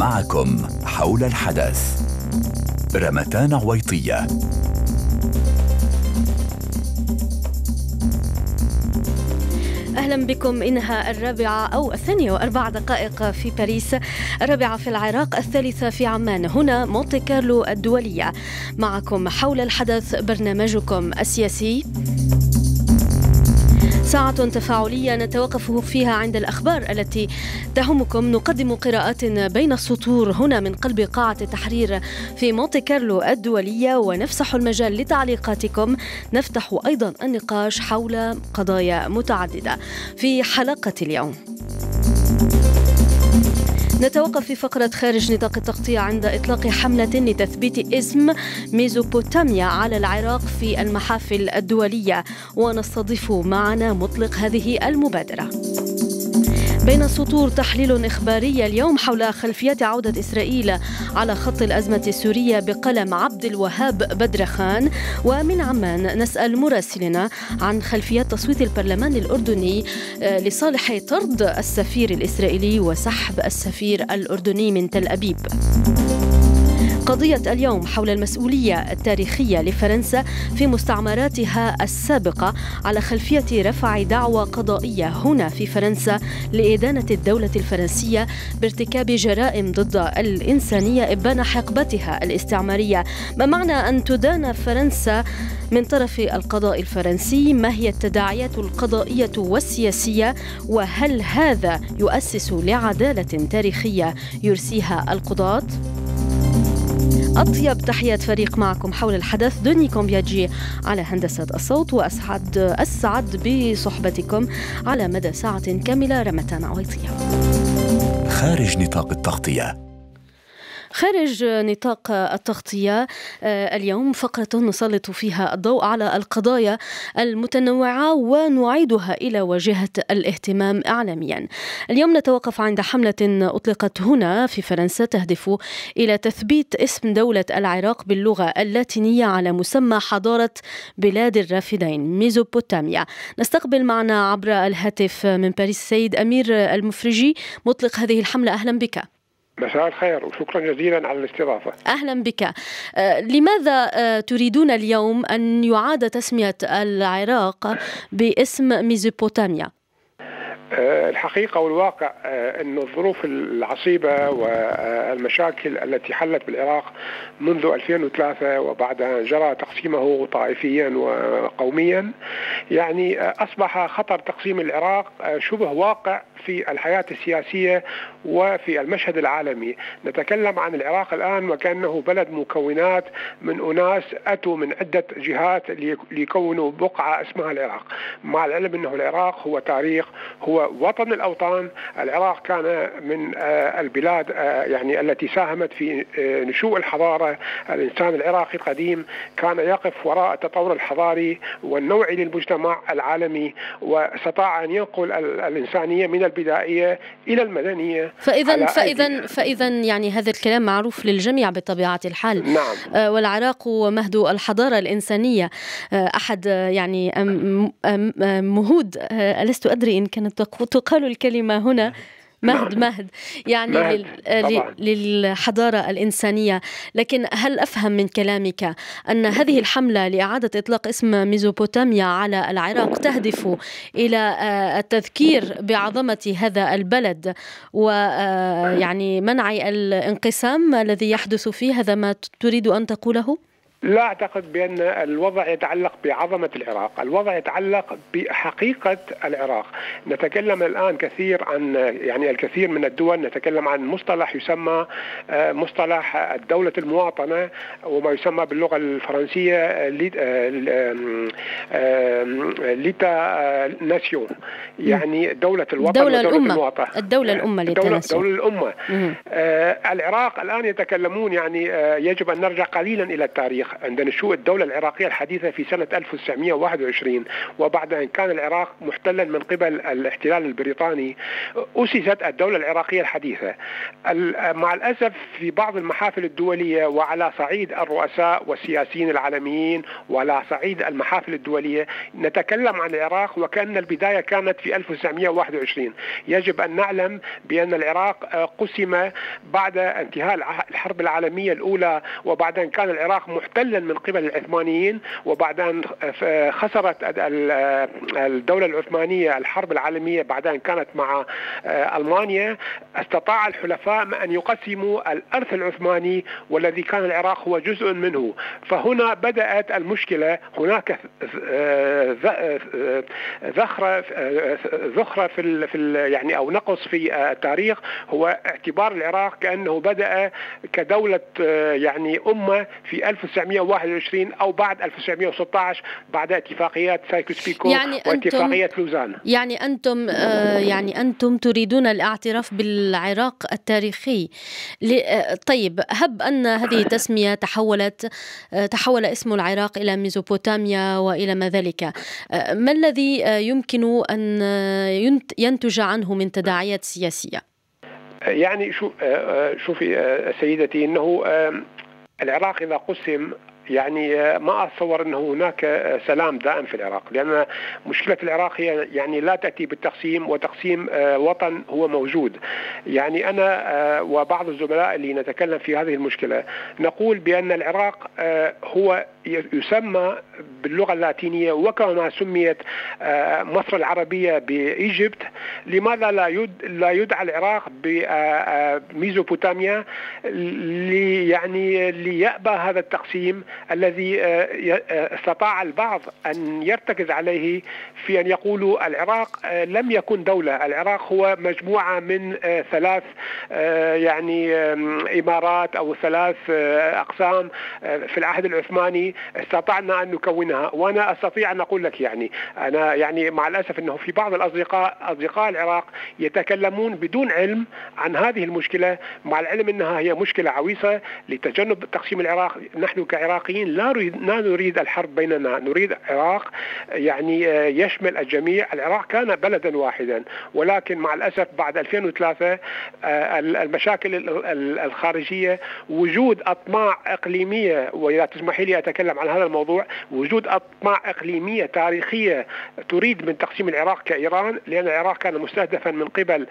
معكم حول الحدث رامتان عوايطية. أهلا بكم. إنها الرابعة أو الثانية وأربع دقائق في باريس، الرابعة في العراق، الثالثة في عمان. هنا مونتي كارلو الدولية، معكم حول الحدث، برنامجكم السياسي. ساعة تفاعلية نتوقف فيها عند الأخبار التي تهمكم، نقدم قراءات بين السطور هنا من قلب قاعة التحرير في مونتي كارلو الدولية، ونفسح المجال لتعليقاتكم. نفتح أيضا النقاش حول قضايا متعددة في حلقة اليوم. نتوقف في فقرة خارج نطاق التغطية عند إطلاق حملة لتثبيت اسم ميزوبوتاميا على العراق في المحافل الدولية، ونستضيف معنا مطلق هذه المبادرة. بين السطور تحليل إخباري اليوم حول خلفية عودة إسرائيل على خط الأزمة السورية بقلم عبد الوهاب بدرخان. ومن عمان نسأل مراسلنا عن خلفية تصويت البرلمان الأردني لصالح طرد السفير الإسرائيلي وسحب السفير الأردني من تل أبيب. قضية اليوم حول المسؤولية التاريخية لفرنسا في مستعمراتها السابقة على خلفية رفع دعوى قضائية هنا في فرنسا لإدانة الدولة الفرنسية بارتكاب جرائم ضد الإنسانية إبان حقبتها الاستعمارية. ما معنى أن تدان فرنسا من طرف القضاء الفرنسي؟ ما هي التداعيات القضائية والسياسية؟ وهل هذا يؤسس لعدالة تاريخية يرسيها القضاة؟ أطيب تحيات فريق معكم حول الحدث، دوني كومبياجي على هندسة الصوت، وأسعد بصحبتكم على مدى ساعة كاملة. رامتان عوايطية. خارج نطاق التغطية. خارج نطاق التغطية اليوم فقرة نسلط فيها الضوء على القضايا المتنوعة ونعيدها إلى واجهة الاهتمام إعلاميا. اليوم نتوقف عند حملة أطلقت هنا في فرنسا تهدف إلى تثبيت اسم دولة العراق باللغة اللاتينية على مسمى حضارة بلاد الرافدين ميزوبوتاميا. نستقبل معنا عبر الهاتف من باريس السيد أمير المفرجي مطلق هذه الحملة. أهلا بك. مساء الخير وشكرا جزيلا على الاستضافة. أهلا بك. لماذا تريدون اليوم أن يعاد تسمية العراق باسم ميزوبوتاميا؟ الحقيقة والواقع أن الظروف العصيبة والمشاكل التي حلت بالعراق منذ 2003 وبعدها جرى تقسيمه طائفيا وقوميا، يعني أصبح خطر تقسيم العراق شبه واقع في الحياة السياسية وفي المشهد العالمي. نتكلم عن العراق الآن وكأنه بلد مكونات من أناس أتوا من عدة جهات ليكونوا بقعة اسمها العراق، مع العلم أنه العراق هو تاريخ، هو وطن الأوطان. العراق كان من البلاد يعني التي ساهمت في نشوء الحضارة. الإنسان العراقي القديم كان يقف وراء التطور الحضاري والنوعي للمجتمع العالمي، واستطاع أن ينقل الإنسانية من البدائية إلى المدنية. فإذا يعني هذا الكلام معروف للجميع بطبيعة الحال. نعم. والعراق مهد الحضارة الإنسانية، أحد يعني مهود، لست أدري إن كانت تقال الكلمة هنا مهد يعني للحضارة الإنسانية. لكن هل أفهم من كلامك أن هذه الحملة لإعادة إطلاق اسم ميزوبوتاميا على العراق تهدف إلى التذكير بعظمة هذا البلد ويعني منع الانقسام الذي يحدث فيه؟ هذا ما تريد أن تقوله؟ لا أعتقد بأن الوضع يتعلق بعظمة العراق، الوضع يتعلق بحقيقة العراق. نتكلم الآن كثير عن يعني الكثير من الدول نتكلم عن مصطلح يسمى مصطلح الدولة المواطنة، وما يسمى باللغة الفرنسية ليتا ناسيون، يعني دولة الوطن الدولة الأمة. العراق الآن يتكلمون يعني يجب أن نرجع قليلا إلى التاريخ. التاريخ عند نشوء الدولة العراقية الحديثة في سنة 1921 وبعد أن كان العراق محتلا من قبل الاحتلال البريطاني، أسست الدولة العراقية الحديثة. مع الأسف في بعض المحافل الدولية وعلى صعيد الرؤساء والسياسيين العالميين وعلى صعيد المحافل الدولية نتكلم عن العراق وكأن البداية كانت في 1921. يجب أن نعلم بأن العراق قسم بعد انتهاء الحرب العالمية الأولى وبعد أن كان العراق محتلا من قبل العثمانيين، وبعد أن خسرت الدولة العثمانية الحرب العالمية بعد أن كانت مع ألمانيا، استطاع الحلفاء أن يقسموا الأرث العثماني والذي كان العراق هو جزء منه. فهنا بدأت المشكلة، هناك ذخرة في يعني أو نقص في التاريخ، هو اعتبار العراق كأنه بدأ كدولة يعني أمة في 1921 أو بعد 1916 بعد اتفاقيات سايكس بيكو يعني واتفاقية لوزان. يعني أنتم تريدون الاعتراف بالعراق التاريخي. طيب، هب أن هذه التسمية تحول اسم العراق إلى ميزوبوتاميا وإلى ما ذلك، ما الذي يمكن أن ينتج عنه من تداعيات سياسية؟ يعني شوفي سيدتي، أنه العراق إذا قسم يعني ما أتصور أنه هناك سلام دائم في العراق، لأن مشكلة العراق هي يعني لا تأتي بالتقسيم، وتقسيم وطن هو موجود. يعني أنا وبعض الزملاء اللي نتكلم في هذه المشكلة نقول بأن العراق هو يسمى باللغة اللاتينية وكما سميت مصر العربية بإيجبت، لماذا لا يدعى العراق بميزوبوتاميا يعني ليأبى هذا التقسيم الذي استطاع البعض أن يرتكز عليه في أن يقولوا العراق لم يكن دولة، العراق هو مجموعة من ثلاث يعني إمارات أو ثلاث أقسام في العهد العثماني استطعنا أن نكونها. وأنا أستطيع أن أقول لك يعني أنا يعني مع الأسف أنه في بعض أصدقاء العراق يتكلمون بدون علم عن هذه المشكلة، مع العلم أنها هي مشكلة عويصة لتجنب تقسيم العراق. نحن كعراقيين لا نريد الحرب بيننا، نريد عراق يعني يشمل الجميع. العراق كان بلدا واحدا، ولكن مع الأسف بعد 2003 المشاكل الخارجية، وجود أطماع إقليمية، وإذا تسمحي لي أتكلم عن هذا الموضوع، وجود أطماع إقليمية تاريخية تريد من تقسيم العراق كإيران، لأن العراق كان مستهدفا من قبل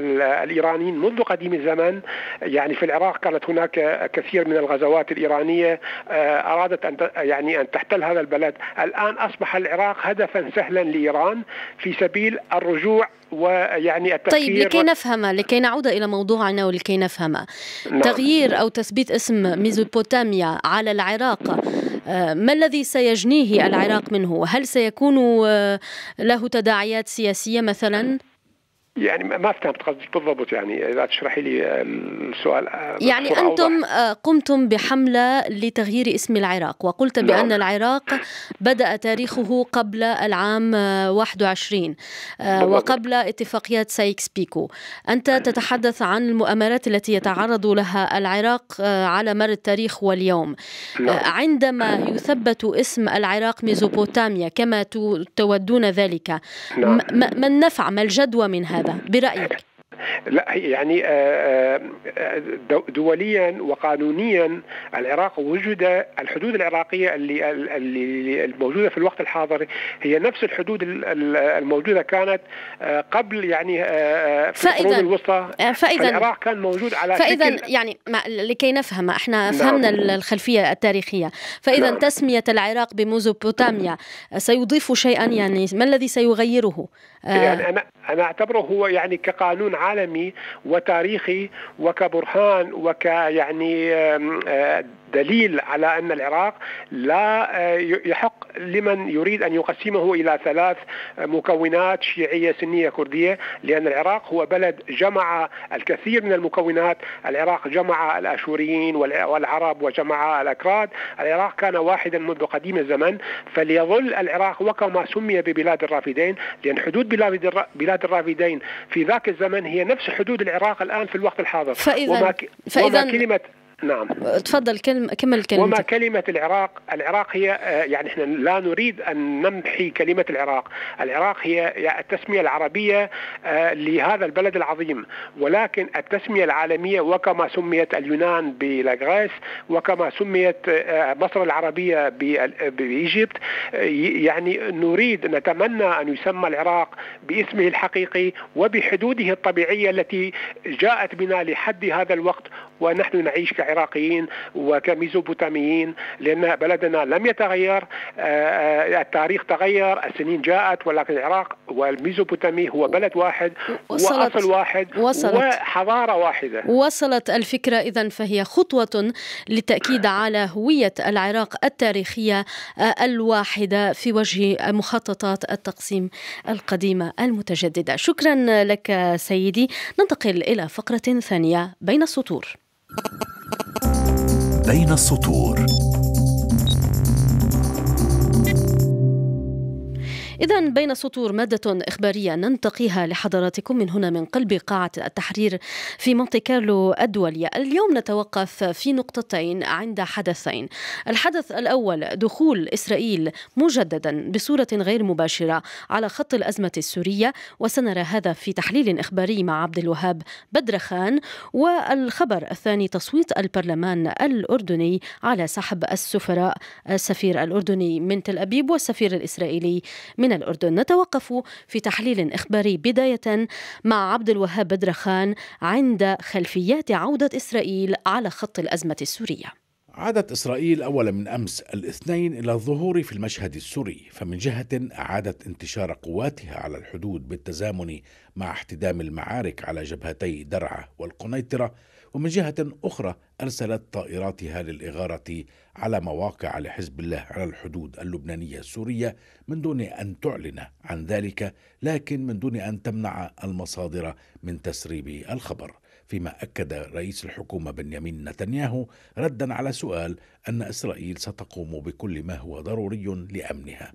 الإيرانيين منذ قديم الزمن. يعني في العراق كانت هناك كثير من الغزوات الإيرانية أرادت أن يعني أن تحتل هذا البلد. الآن أصبح العراق هدفا سهلا لإيران في سبيل الرجوع ويعني التغيير. طيب، لكي نعود إلى موضوعنا ولكي نفهمه، تغيير أو تثبيت اسم ميزوبوتاميا على العراق، ما الذي سيجنيه العراق منه؟ هل سيكون له تداعيات سياسية مثلا؟ يعني ما فهمت قصدك بالضبط، يعني إذا تشرحي لي السؤال. يعني أنتم قمتم بحملة لتغيير اسم العراق، وقلت بأن العراق بدأ تاريخه قبل العام 21 وقبل اتفاقيات سايكس بيكو. أنت تتحدث عن المؤامرات التي يتعرض لها العراق على مر التاريخ واليوم. عندما يثبت اسم العراق ميزوبوتاميا كما تودون ذلك، ما النفع، ما الجدوى من هذا برأيك؟ لا يعني دوليا وقانونيا العراق وجد الحدود العراقية اللي الموجودة في الوقت الحاضر هي نفس الحدود الموجودة كانت قبل يعني في القرون الوسطى. العراق كان موجود على فإذا يعني لكي نفهم، احنا فهمنا الخلفية التاريخية. فإذا تسمية العراق بميزوبوتاميا سيضيف شيئا، يعني ما الذي سيغيره؟ يعني أنا أعتبره هو يعني كقانون عالمي وتاريخي وكبرهان وكيعني دليل على أن العراق لا يحق لمن يريد أن يقسمه إلى ثلاث مكونات شيعية سنية كردية، لأن العراق هو بلد جمع الكثير من المكونات. العراق جمع الآشوريين والعرب وجمع الأكراد. العراق كان واحدا منذ قديم الزمن، فليظل العراق وكما سمي ببلاد الرافدين، لأن حدود بلاد الرافدين في ذاك الزمن هي نفس حدود العراق الآن في الوقت الحاضر. فإذا نعم تفضل كمل كلمة. وما كلمة العراق، العراق هي يعني احنا لا نريد أن نمحي كلمة العراق، العراق هي التسمية العربية لهذا البلد العظيم، ولكن التسمية العالمية وكما سميت اليونان بلاغريس وكما سميت مصر العربية بإيجيبت، يعني نريد نتمنى أن يسمى العراق باسمه الحقيقي وبحدوده الطبيعية التي جاءت بنا لحد هذا الوقت، ونحن نعيش كعراقيين وكميزوبوتاميين لأن بلدنا لم يتغير. التاريخ تغير، السنين جاءت، ولكن العراق والميزوبوتامي هو بلد واحد وأصل واحد وحضارة واحدة. وصلت الفكرة إذن، فهي خطوة للتأكيد على هوية العراق التاريخية الواحدة في وجه مخططات التقسيم القديمة المتجددة. شكرا لك سيدي. ننتقل إلى فقرة ثانية، بين السطور. بين السطور. إذن بين السطور مادة إخبارية ننتقيها لحضراتكم من هنا من قلب قاعة التحرير في مونتي كارلو الدولية. اليوم نتوقف في نقطتين عند حدثين. الحدث الأول دخول إسرائيل مجددا بصورة غير مباشرة على خط الأزمة السورية، وسنرى هذا في تحليل إخباري مع عبد الوهاب بدرخان. والخبر الثاني تصويت البرلمان الأردني على سحب السفراء، السفير الأردني من تل أبيب والسفير الإسرائيلي من الأردن. نتوقف في تحليل إخباري بداية مع عبد الوهاب بدرخان عند خلفيات عودة إسرائيل على خط الأزمة السورية. عادت إسرائيل أول من أمس الاثنين إلى الظهور في المشهد السوري، فمن جهة أعادت انتشار قواتها على الحدود بالتزامن مع احتدام المعارك على جبهتي درعا والقنيطرة، ومن جهة أخرى أرسلت طائراتها للإغارة على مواقع لحزب الله على الحدود اللبنانية السورية من دون أن تعلن عن ذلك، لكن من دون أن تمنع المصادر من تسريب الخبر، فيما أكد رئيس الحكومة بنيامين نتنياهو ردا على سؤال أن إسرائيل ستقوم بكل ما هو ضروري لأمنها.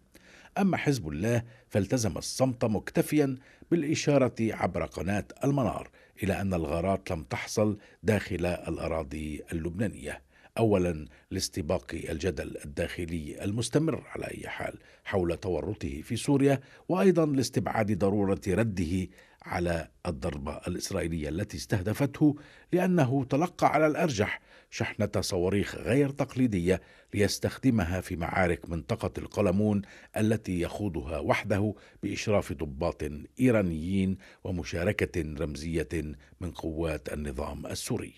أما حزب الله فالتزم الصمت مكتفيا بالإشارة عبر قناة المنار إلى أن الغارات لم تحصل داخل الأراضي اللبنانية، أولا لاستباق الجدل الداخلي المستمر على أي حال حول تورطه في سوريا، وأيضا لاستبعاد ضرورة رده على الضربة الإسرائيلية التي استهدفته، لأنه تلقى على الأرجح شحنة صواريخ غير تقليدية ليستخدمها في معارك منطقة القلمون التي يخوضها وحده بإشراف ضباط إيرانيين ومشاركة رمزية من قوات النظام السوري.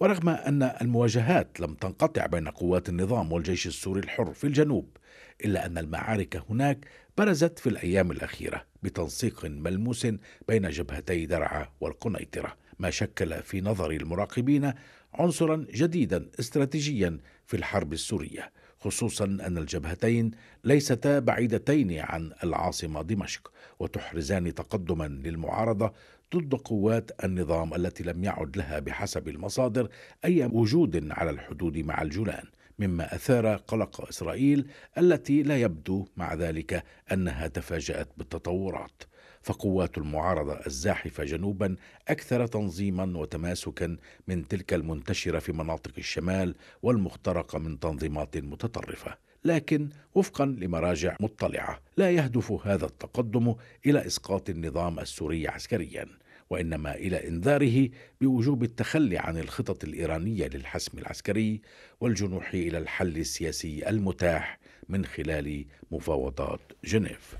ورغم أن المواجهات لم تنقطع بين قوات النظام والجيش السوري الحر في الجنوب، إلا أن المعارك هناك برزت في الأيام الأخيرة بتنسيق ملموس بين جبهتي درعا والقنيطرة، ما شكل في نظر المراقبين عنصرا جديدا استراتيجيا في الحرب السورية، خصوصا أن الجبهتين ليستا بعيدتين عن العاصمة دمشق، وتحرزان تقدما للمعارضة ضد قوات النظام التي لم يعد لها بحسب المصادر أي وجود على الحدود مع الجولان، مما أثار قلق إسرائيل التي لا يبدو مع ذلك أنها تفاجأت بالتطورات، فقوات المعارضة الزاحفة جنوبا أكثر تنظيما وتماسكا من تلك المنتشرة في مناطق الشمال والمخترقة من تنظيمات متطرفة. لكن وفقا لمراجع مطلعة لا يهدف هذا التقدم إلى إسقاط النظام السوري عسكريا، وإنما إلى إنذاره بوجوب التخلي عن الخطط الإيرانية للحسم العسكري والجنوح إلى الحل السياسي المتاح من خلال مفاوضات جنيف.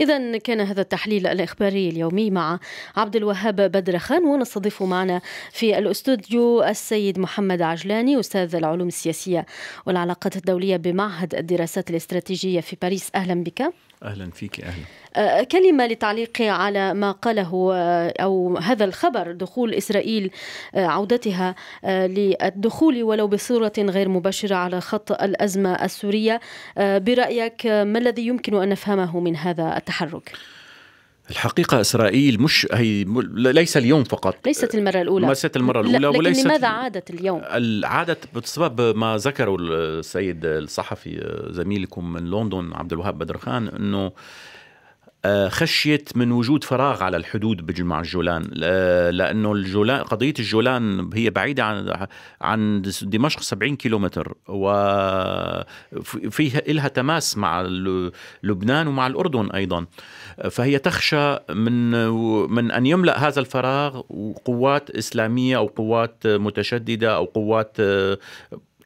إذن كان هذا التحليل الإخباري اليومي مع عبد الوهاب بدرخان، ونستضيف معنا في الأستوديو السيد محمد عجلاني، أستاذ العلوم السياسية والعلاقات الدولية بمعهد الدراسات الاستراتيجية في باريس. أهلا بك. أهلا فيك. أهلا. كلمة لتعليقي على ما قاله أو هذا الخبر، دخول إسرائيل عودتها للدخول ولو بصورة غير مباشرة على خط الأزمة السورية، برأيك ما الذي يمكن أن نفهمه من هذا التحرك؟ الحقيقة إسرائيل مش هي ليس اليوم فقط، ليست المرة الأولى، ولكن لماذا عادت اليوم؟ عادت بسبب ما ذكره السيد الصحفي زميلكم من لندن عبد الوهاب بدرخان، أنه خشية من وجود فراغ على الحدود مع الجولان، لأنه الجولان، قضية الجولان هي بعيدة عن دمشق 70 كيلومتر، وفيها إلها تماس مع لبنان ومع الأردن أيضا، فهي تخشى من أن يملأ هذا الفراغ قوات إسلامية أو قوات متشددة أو قوات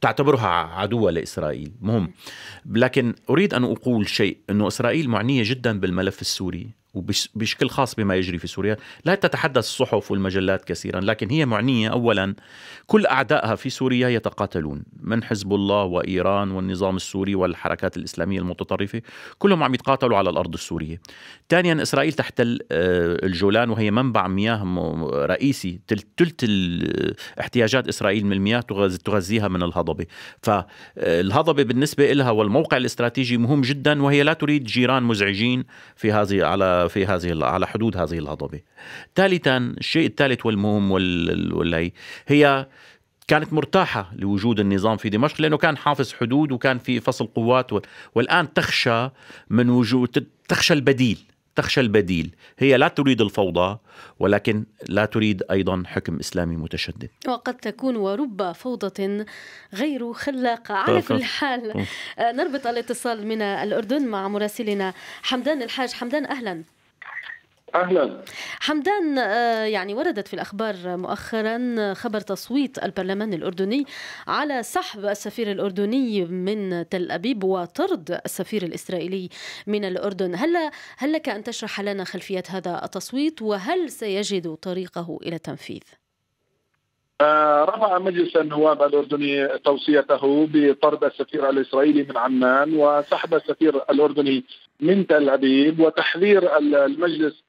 تعتبرها عدوة لإسرائيل. مهم، لكن أريد أن أقول شيء، أنه إسرائيل معنية جدا بالملف السوري وبشكل خاص بما يجري في سوريا. لا تتحدث الصحف والمجلات كثيرا، لكن هي معنية. أولا، كل أعدائها في سوريا يتقاتلون، من حزب الله وإيران والنظام السوري والحركات الإسلامية المتطرفة، كلهم عم يتقاتلوا على الأرض السورية. ثانيا، إسرائيل تحتل الجولان وهي منبع مياه رئيسي، تلت احتياجات إسرائيل من المياه تغذيها من الهضبة، فالهضبة بالنسبة لها والموقع الاستراتيجي مهم جدا، وهي لا تريد جيران مزعجين على حدود هذه الهضبة. ثالثا، الشيء الثالث والمهم هي كانت مرتاحة لوجود النظام في دمشق، لأنه كان حافظ حدود وكان في فصل قوات، والآن تخشى من وجود، تخشى البديل. هي لا تريد الفوضى، ولكن لا تريد أيضا حكم إسلامي متشدد، وقد تكون ورب فوضى غير خلاقة. على كل حال، نربط الاتصال من الأردن مع مراسلنا حمدان الحاج. حمدان، أهلا. أهلا حمدان، يعني وردت في الأخبار مؤخرا خبر تصويت البرلمان الأردني على سحب السفير الأردني من تل أبيب وطرد السفير الإسرائيلي من الأردن. هل لك أن تشرح لنا خلفية هذا التصويت، وهل سيجد طريقه إلى التنفيذ؟ رفع مجلس النواب الأردني توصيته بطرد السفير الإسرائيلي من عمان وسحب السفير الأردني من تل أبيب، وتحذير المجلس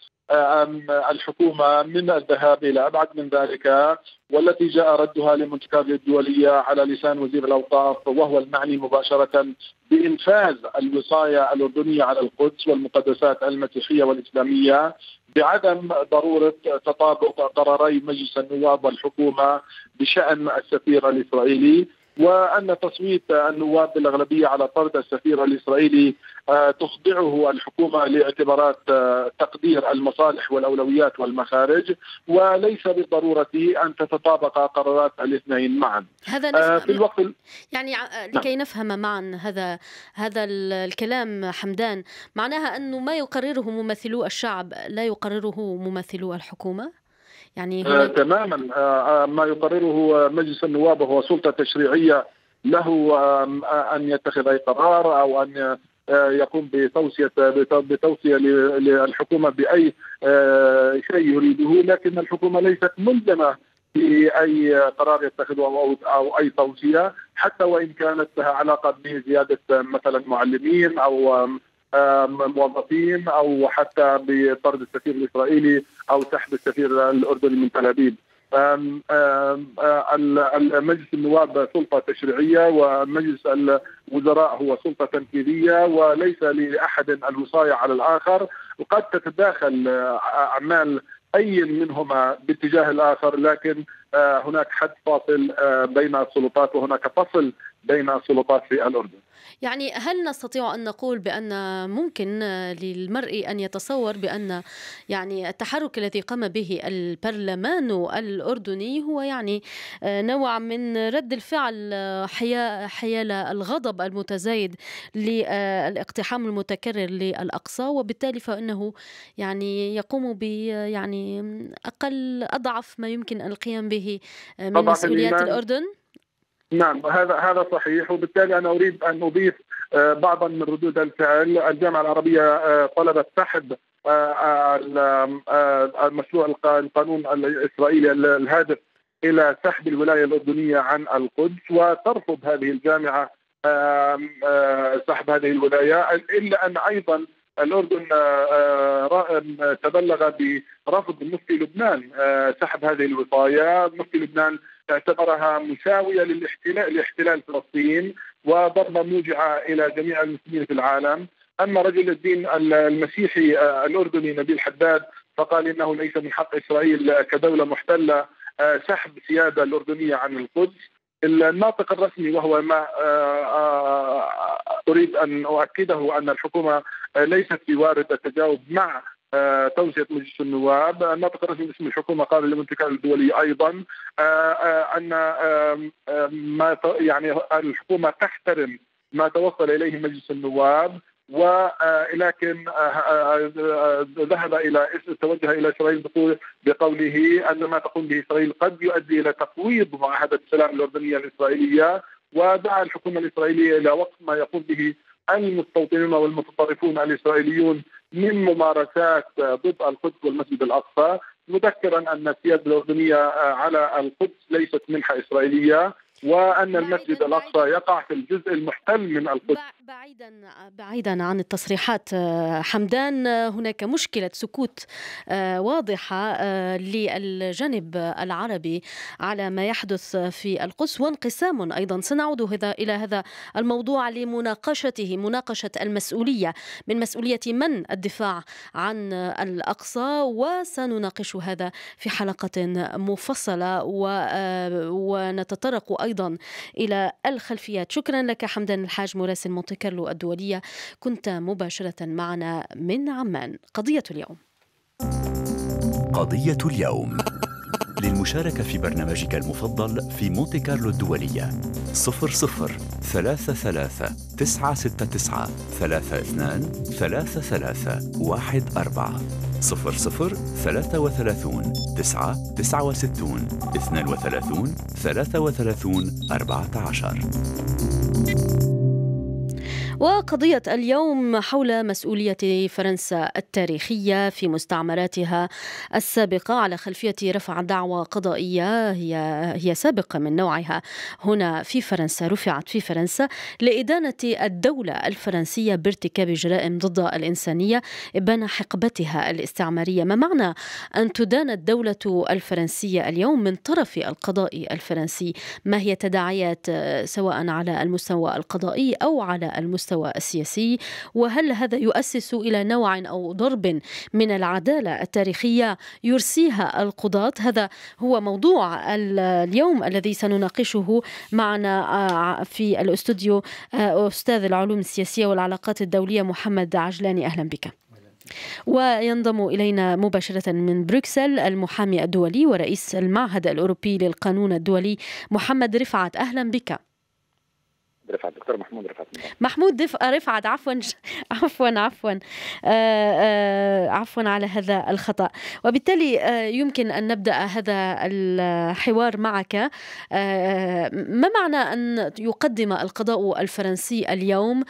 الحكومة من الذهاب إلى أبعد من ذلك، والتي جاء ردها لمونتي كارلو الدولية على لسان وزير الأوقاف، وهو المعني مباشرة بإنفاذ الوصاية الأردنية على القدس والمقدسات المسيحية والإسلامية، بعدم ضرورة تطابق قراري مجلس النواب والحكومة بشأن السفير الإسرائيلي، وأن تصويت النواب بالأغلبية على طرد السفير الإسرائيلي تخضعه الحكومة لاعتبارات تقدير المصالح والأولويات والمخارج، وليس بالضرورة أن تتطابق قرارات الاثنين معا. هذا في الوقت يعني لكي نفهم معا هذا الكلام حمدان، معناها أنه ما يقرره ممثلو الشعب لا يقرره ممثلو الحكومة؟ يعني تماما. ما يقرره مجلس النواب هو سلطة تشريعية له أن يتخذ أي قرار، أو أن يقوم بتوصية للحكومة بأي شيء يريده، لكن الحكومة ليست ملزمة بأي قرار يتخذه أو أي توصية، حتى وإن كانت لها علاقة بزيادة مثلا معلمين أو موظفين، أو حتى بطرد السفير الإسرائيلي أو سحب السفير الأردني من تل أبيب. مجلس النواب سلطة تشريعية، ومجلس الوزراء هو سلطة تنفيذية، وليس لأحد الوصاية على الآخر، وقد تتداخل أعمال أي منهما باتجاه الآخر، لكن هناك حد فاصل بين السلطات، وهناك فصل بين السلطات في الأردن. يعني هل نستطيع أن نقول بأن ممكن للمرء أن يتصور بأن يعني التحرك الذي قام به البرلمان الأردني هو يعني نوع من رد الفعل حيال الغضب المتزايد للاقتحام المتكرر للأقصى، وبالتالي فإنه يعني يقوم ب يعني أضعف ما يمكن القيام به من مسؤوليات الأردن؟ نعم، هذا صحيح، وبالتالي أنا أريد أن أضيف بعضا من ردود الفعل. الجامعة العربية طلبت سحب المشروع القانون الإسرائيلي الهادف إلى سحب الولاية الأردنية عن القدس، وترفض هذه الجامعة سحب هذه الولاية، إلا أن أيضا الأردن تبلغ برفض مفتي لبنان سحب هذه الوصاية. مفتي لبنان اعتبرها مساوية لاحتلال فلسطين، وضربة موجعة إلى جميع المسلمين في العالم. أما رجل الدين المسيحي الأردني نبيل حداد فقال إنه ليس من حق إسرائيل كدولة محتلة سحب السيادة الأردنية عن القدس. الناطق الرسمي، وهو ما أريد أن أؤكده، أن الحكومة ليست في وارد التجاوب مع توصية مجلس النواب. نطق رسمي باسم الحكومة قال لمونتي كارلو الدولية أيضا أن ما يعني الحكومة تحترم ما توصل إليه مجلس النواب، ولكن ذهب إلى توجه إلى إسرائيل بقوله أن ما تقوم به إسرائيل قد يؤدي إلى تفويض معاهدة السلام الأردنية الإسرائيلية، ودعا الحكومة الإسرائيلية إلى وقف ما يقوم به المستوطنون والمتطرفون الإسرائيليون من ممارسات ضد القدس والمسجد الأقصى، مذكرا أن السيادة الأردنية على القدس ليست منحة إسرائيلية، وأن المسجد الأقصى يقع في الجزء المحتل من القدس. بعيدا عن التصريحات حمدان، هناك مشكلة سكوت واضحة للجانب العربي على ما يحدث في القدس وانقسام أيضا. سنعود إلى هذا الموضوع لمناقشته، مناقشة المسؤولية، من مسؤولية من الدفاع عن الأقصى، وسنناقش هذا في حلقة مفصلة ونتطرق أيضا إلى الخلفيات. شكرا لك حمدان الحاج، مراسل مونتي كارلو الدولية، كنت مباشرة معنا من عمان. قضية اليوم، قضية اليوم للمشاركة في برنامجك المفضل في مونتي كارلو الدولية 00 33 969 33 33 14 00 33 69 62 33 33 14. وقضية اليوم حول مسؤولية فرنسا التاريخية في مستعمراتها السابقة على خلفية رفع دعوى قضائية هي سابقة من نوعها هنا في فرنسا، رفعت في فرنسا لإدانة الدولة الفرنسية بارتكاب جرائم ضد الإنسانية إبان حقبتها الاستعمارية. ما معنى أن تدان الدولة الفرنسية اليوم من طرف القضاء الفرنسي؟ ما هي تداعيات سواء على المستوى القضائي أو على المستوى السياسي؟ وهل هذا يؤسس إلى نوع أو ضرب من العدالة التاريخية يرسيها القضاة؟ هذا هو موضوع اليوم الذي سنناقشه معنا في الاستوديو أستاذ العلوم السياسية والعلاقات الدولية محمد عجلاني. أهلا بك. وينضم إلينا مباشرة من بروكسل المحامي الدولي ورئيس المعهد الأوروبي للقانون الدولي محمد رفعت. أهلا بك. رفعت دكتور محمود رفعت. محمود رفعت، عفوا على هذا الخطأ. وبالتالي يمكن أن نبدأ هذا الحوار معك. ما معنى أن يقدم القضاء الفرنسي اليوم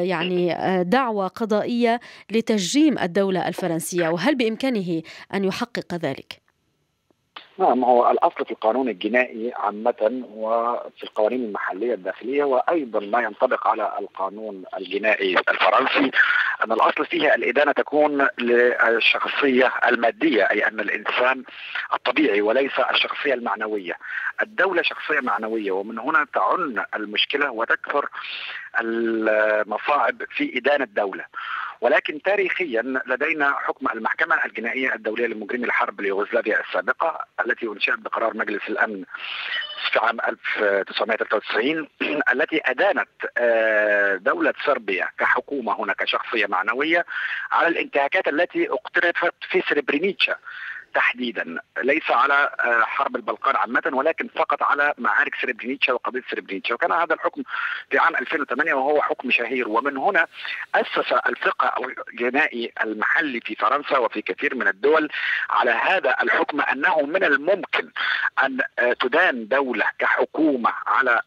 يعني دعوى قضائية لتجريم الدولة الفرنسية، وهل بإمكانه أن يحقق ذلك؟ نعم، هو الأصل في القانون الجنائي عامة وفي القوانين المحلية الداخلية وأيضا ما ينطبق على القانون الجنائي الفرنسي أن الأصل فيها الإدانة تكون للشخصية المادية، أي أن الإنسان الطبيعي وليس الشخصية المعنوية. الدولة شخصية معنوية، ومن هنا تعن المشكلة وتكثر المصاعب في إدانة الدولة. ولكن تاريخيا لدينا حكم المحكمة الجنائية الدولية لمجرمي الحرب ليوغوسلافيا السابقة التي أنشئت بقرار مجلس الأمن في عام 1993 التي أدانت دولة صربيا كحكومة هنا كشخصية معنوية على الانتهاكات التي اقترفت في سريبرينيتشا تحديدا، ليس على حرب البلقان عامة ولكن فقط على معارك سريبرينيتشا وقضية سريبرينيتشا. وكان هذا الحكم في عام 2008 وهو حكم شهير، ومن هنا أسس الفقه الجنائي المحلي في فرنسا وفي كثير من الدول على هذا الحكم، أنه من الممكن أن تدان دولة كحكومة على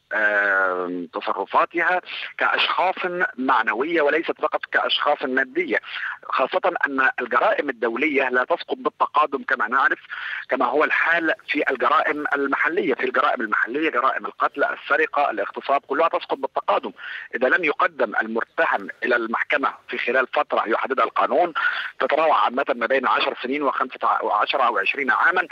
تصرفاتها كأشخاص معنوية وليست فقط كأشخاص مادية، خاصة أن الجرائم الدولية لا تسقط بالتقادم كما نعرف، كما هو الحال في الجرائم المحلية. في الجرائم المحلية جرائم القتل، السرقة، الاغتصاب، كلها تسقط بالتقادم إذا لم يقدم المتهم إلى المحكمة في خلال فترة يحددها القانون، تتراوح عامة ما بين 10 سنين و15 أو 20 عاما،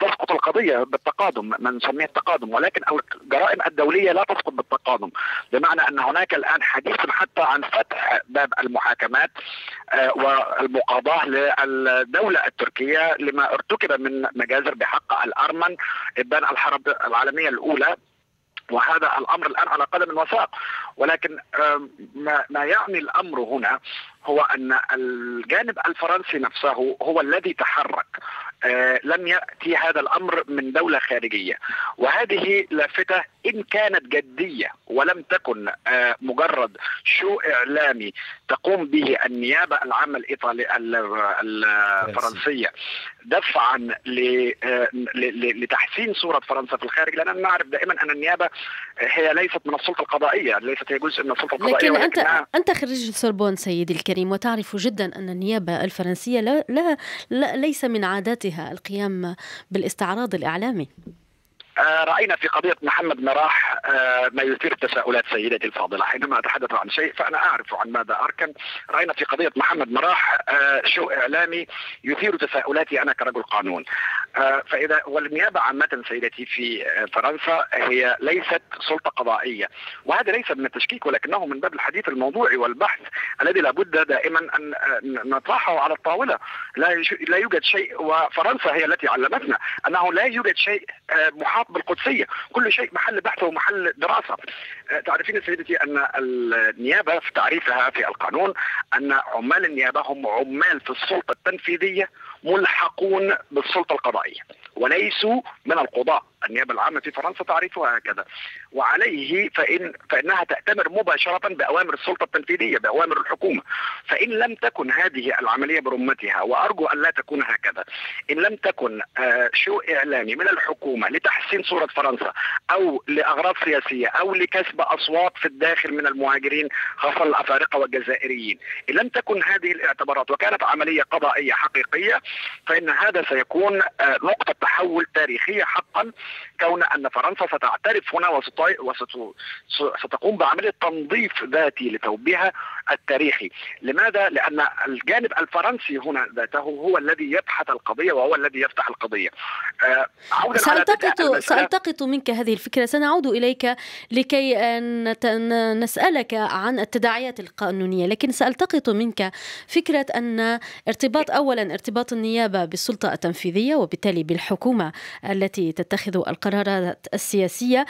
تسقط القضية بالتقادم، ما نسميه التقادم. ولكن الجرائم الدولية لا تسقط بالتقادم، بمعنى أن هناك الآن حديث حتى عن فتح باب المحاكمات والمقاضاة للدولة التركية لما ارتكب من مجازر بحق الأرمن إبان الحرب العالمية الأولى، وهذا الأمر الآن على قدم وساق. ولكن ما يعني الأمر هنا هو أن الجانب الفرنسي نفسه هو الذي تحرك، لم يأتي هذا الأمر من دولة خارجية. وهذه لافتة إن كانت جدية ولم تكن مجرد شو إعلامي تقوم به النيابة العامة الفرنسية دفعا لتحسين صورة فرنسا في الخارج، لأننا نعرف دائما أن النيابة هي ليست من السلطة القضائية، ليست هي جزء من السلطة القضائية. لكن أنت خريج السوربون سيدي الكريم، وتعرف جدا أن النيابة الفرنسية لا ليس من عاداتها القيام بالاستعراض الإعلامي. رأينا في قضية محمد مراح ما يثير التساؤلات سيدتي الفاضلة، حينما أتحدث عن شيء فأنا أعرف عن ماذا أركن. رأينا في قضية محمد مراح شو إعلامي يثير تساؤلاتي أنا كرجل قانون. فإذا والنيابة عامة سيدتي في فرنسا هي ليست سلطة قضائية، وهذا ليس من التشكيك ولكنه من باب الحديث الموضوعي والبحث الذي لابد دائما أن نطرحه على الطاولة. لا يوجد شيء، وفرنسا هي التي علمتنا أنه لا يوجد شيء محاط بالقدسية، كل شيء محل بحث ومحل دراسة. تعرفين سيدتي أن النيابة في تعريفها في القانون أن عمال النيابة هم عمال في السلطة التنفيذية ملحقون بالسلطة القضائية وليسوا من القضاء. النيابة العامة في فرنسا تعريفها هكذا، وعليه فإنها تأتمر مباشرة بأوامر السلطة التنفيذية، بأوامر الحكومة. فإن لم تكن هذه العملية برمتها، وأرجو أن لا تكون هكذا، إن لم تكن شو إعلامي من الحكومة لتحسين صورة فرنسا أو لأغراض سياسية أو لكسب أصوات في الداخل من المهاجرين خاصة الأفارقة والجزائريين، إن لم تكن هذه الاعتبارات وكانت عملية قضائية حقيقية، فإن هذا سيكون نقطة تحول تاريخية حقا، كون أن فرنسا ستعترف هنا وستقوم بعملية تنظيف ذاتي لتوبيها التاريخي. لماذا؟ لأن الجانب الفرنسي هنا ذاته هو الذي يبحث القضية وهو الذي يفتح القضية. سألتقط منك هذه الفكرة، سنعود إليك لكي نسألك عن التداعيات القانونية، لكن سألتقط منك فكرة أن ارتباط النيابة بالسلطة التنفيذية وبالتالي بالحكومة التي تتخذ القرارات السياسية،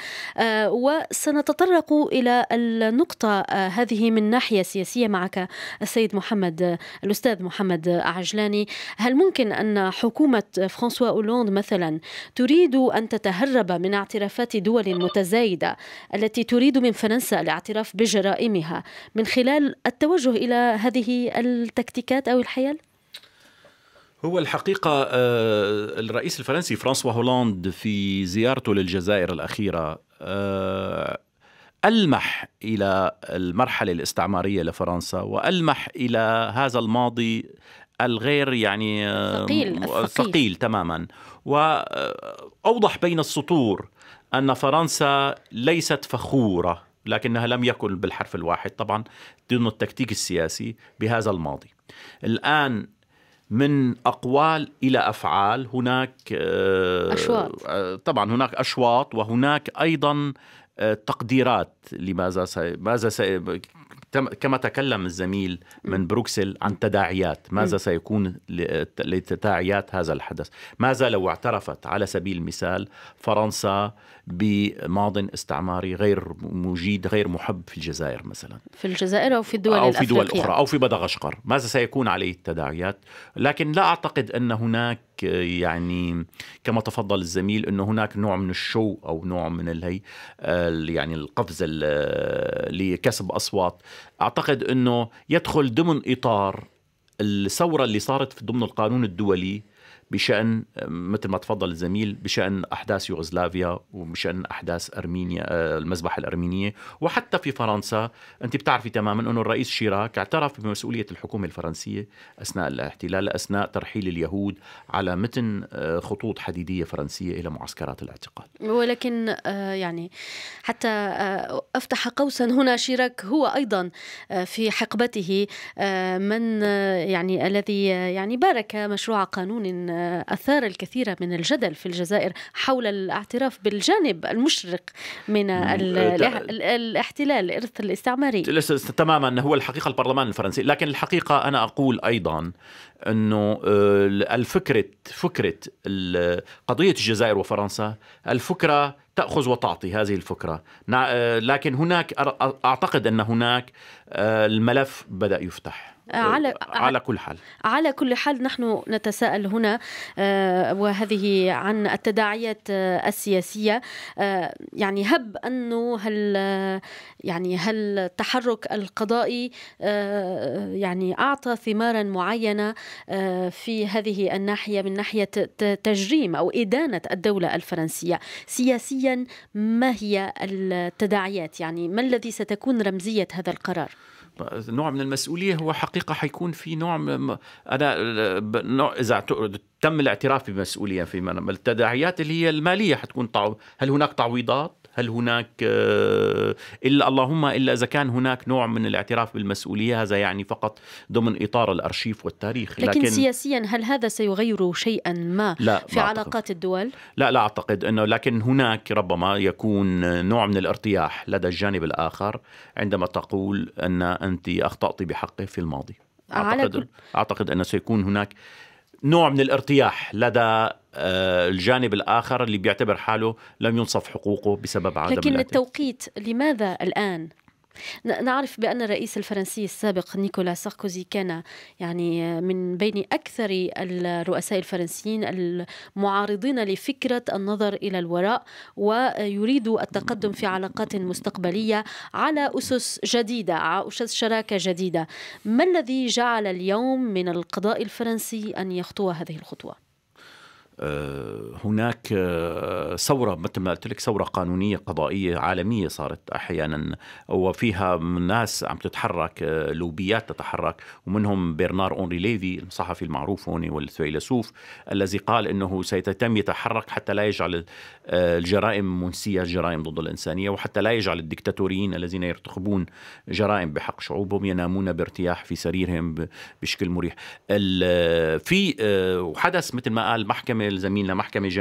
وسنتطرق إلى النقطة هذه من ناحية سياسية معك الأستاذ محمد عجلاني. هل ممكن أن حكومة فرانسوا هولاند مثلا تريد أن تتهرب من اعترافات دول متزايدة التي تريد من فرنسا الاعتراف بجرائمها من خلال التوجه إلى هذه التكتيكات أو الحيل؟ هو الحقيقة الرئيس الفرنسي فرانسوا هولاند في زيارته للجزائر الأخيرة ألمح إلى المرحلة الاستعمارية لفرنسا، وألمح إلى هذا الماضي الغير يعني ثقيل تماما، وأوضح بين السطور أن فرنسا ليست فخورة، لكنها لم يكن بالحرف الواحد طبعا دون التكتيك السياسي بهذا الماضي. الآن من أقوال إلى أفعال، هناك أشواط، طبعا هناك أشواط، وهناك أيضا تقديرات كما تكلم الزميل من بروكسل عن تداعيات، ماذا سيكون لتداعيات هذا الحدث، ماذا لو اعترفت على سبيل المثال فرنسا بماض استعماري غير مجيد غير محب في الجزائر مثلا، في الجزائر أو في الدول الأفريقية أو في دول أخرى أو في مدغشقر، ماذا سيكون عليه التداعيات. لكن لا أعتقد أن هناك يعني كما تفضل الزميل أنه هناك نوع من الشو أو نوع من يعني القفز لكسب أصوات. أعتقد أنه يدخل ضمن إطار الثورة اللي صارت ضمن القانون الدولي بشأن مثل ما تفضل الزميل بشأن أحداث يوغوسلافيا وبشأن أحداث أرمينيا، المذبحة الأرمينية، وحتى في فرنسا أنت بتعرفي تماما أنه الرئيس شيراك اعترف بمسؤولية الحكومة الفرنسية أثناء الاحتلال، أثناء ترحيل اليهود على متن خطوط حديدية فرنسية إلى معسكرات الاعتقال. ولكن يعني حتى أفتح قوسا هنا، شيراك هو أيضا في حقبته من يعني الذي يعني بارك مشروع قانون أثار الكثير من الجدل في الجزائر حول الاعتراف بالجانب المشرق من الاحتلال، الإرث الاستعماري. تماما، هو الحقيقة البرلمان الفرنسي. لكن الحقيقة أنا أقول أيضا أنه فكرة قضية الجزائر وفرنسا الفكرة تأخذ وتعطي هذه الفكرة، لكن هناك أعتقد أن هناك الملف بدأ يفتح على كل حال نحن نتساءل هنا وهذه عن التداعيات السياسية. يعني هب أنه هل التحرك القضائي يعني أعطى ثمارا معينة في هذه الناحية من ناحية تجريم أو إدانة الدولة الفرنسية سياسيا؟ ما هي التداعيات؟ يعني ما الذي ستكون رمزية هذا القرار؟ نوع من المسؤولية هو حقيقة حيكون في نوع إذا تم الاعتراف بمسؤولية في منام. التداعيات اللي هي المالية حتكون هل هناك تعويضات؟ هل هناك إلا إذا كان هناك نوع من الاعتراف بالمسؤولية. هذا يعني فقط ضمن إطار الأرشيف والتاريخ. لكن سياسيا هل هذا سيغير شيئا ما في علاقات الدول؟ لا أعتقد أنه، لكن هناك ربما يكون نوع من الارتياح لدى الجانب الآخر عندما تقول أن أنت أخطأت بحقه في الماضي. أعتقد أنه سيكون هناك نوع من الارتياح لدى الجانب الآخر اللي بيعتبر حاله لم ينصف حقوقه بسبب عدم. لكن التوقيت لماذا الآن؟ نعرف بأن الرئيس الفرنسي السابق نيكولا ساركوزي كان يعني من بين أكثر الرؤساء الفرنسيين المعارضين لفكرة النظر إلى الوراء، ويريد التقدم في علاقات مستقبلية على أسس جديدة، على أسس شراكة جديدة. ما الذي جعل اليوم من القضاء الفرنسي أن يخطو هذه الخطوة؟ هناك ثورة، مثل ما قلت لك، ثورة قانونية قضائية عالمية صارت أحيانا، وفيها ناس عم تتحرك، لوبيات تتحرك، ومنهم برنار اونري ليفي الصحفي المعروف هون والفيلسوف الذي قال أنه سيتم يتحرك حتى لا يجعل الجرائم منسية، جرائم ضد الإنسانية، وحتى لا يجعل الدكتاتوريين الذين يرتكبون جرائم بحق شعوبهم ينامون بارتياح في سريرهم بشكل مريح. في وحدث مثل ما قال محكمة زميلنا،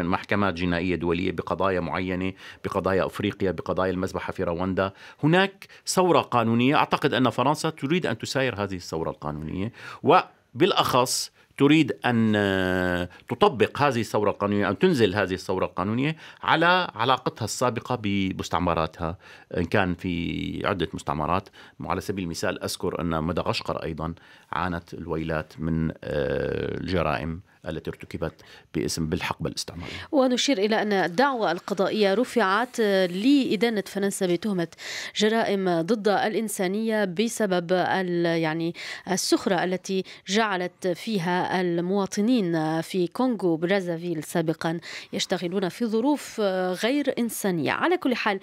محكمات جنائية دولية بقضايا معينة، بقضايا أفريقيا، بقضايا المذبحة في رواندا. هناك ثورة قانونية. أعتقد أن فرنسا تريد أن تساير هذه الثورة القانونية، وبالأخص تريد أن تطبق هذه الثورة القانونية أو تنزل هذه الثورة القانونية على علاقتها السابقة بمستعمراتها، إن كان في عدة مستعمرات. وعلى سبيل المثال أذكر أن مدغشقر أيضا عانت الويلات من الجرائم التي ارتكبت باسم بالحقبة الاستعمارية. ونشير إلى أن الدعوة القضائية رفعت لإدانة فرنسا بتهمة جرائم ضد الإنسانية بسبب يعني السخرة التي جعلت فيها المواطنين في كونغو برازافيل سابقا يشتغلون في ظروف غير إنسانية. على كل حال،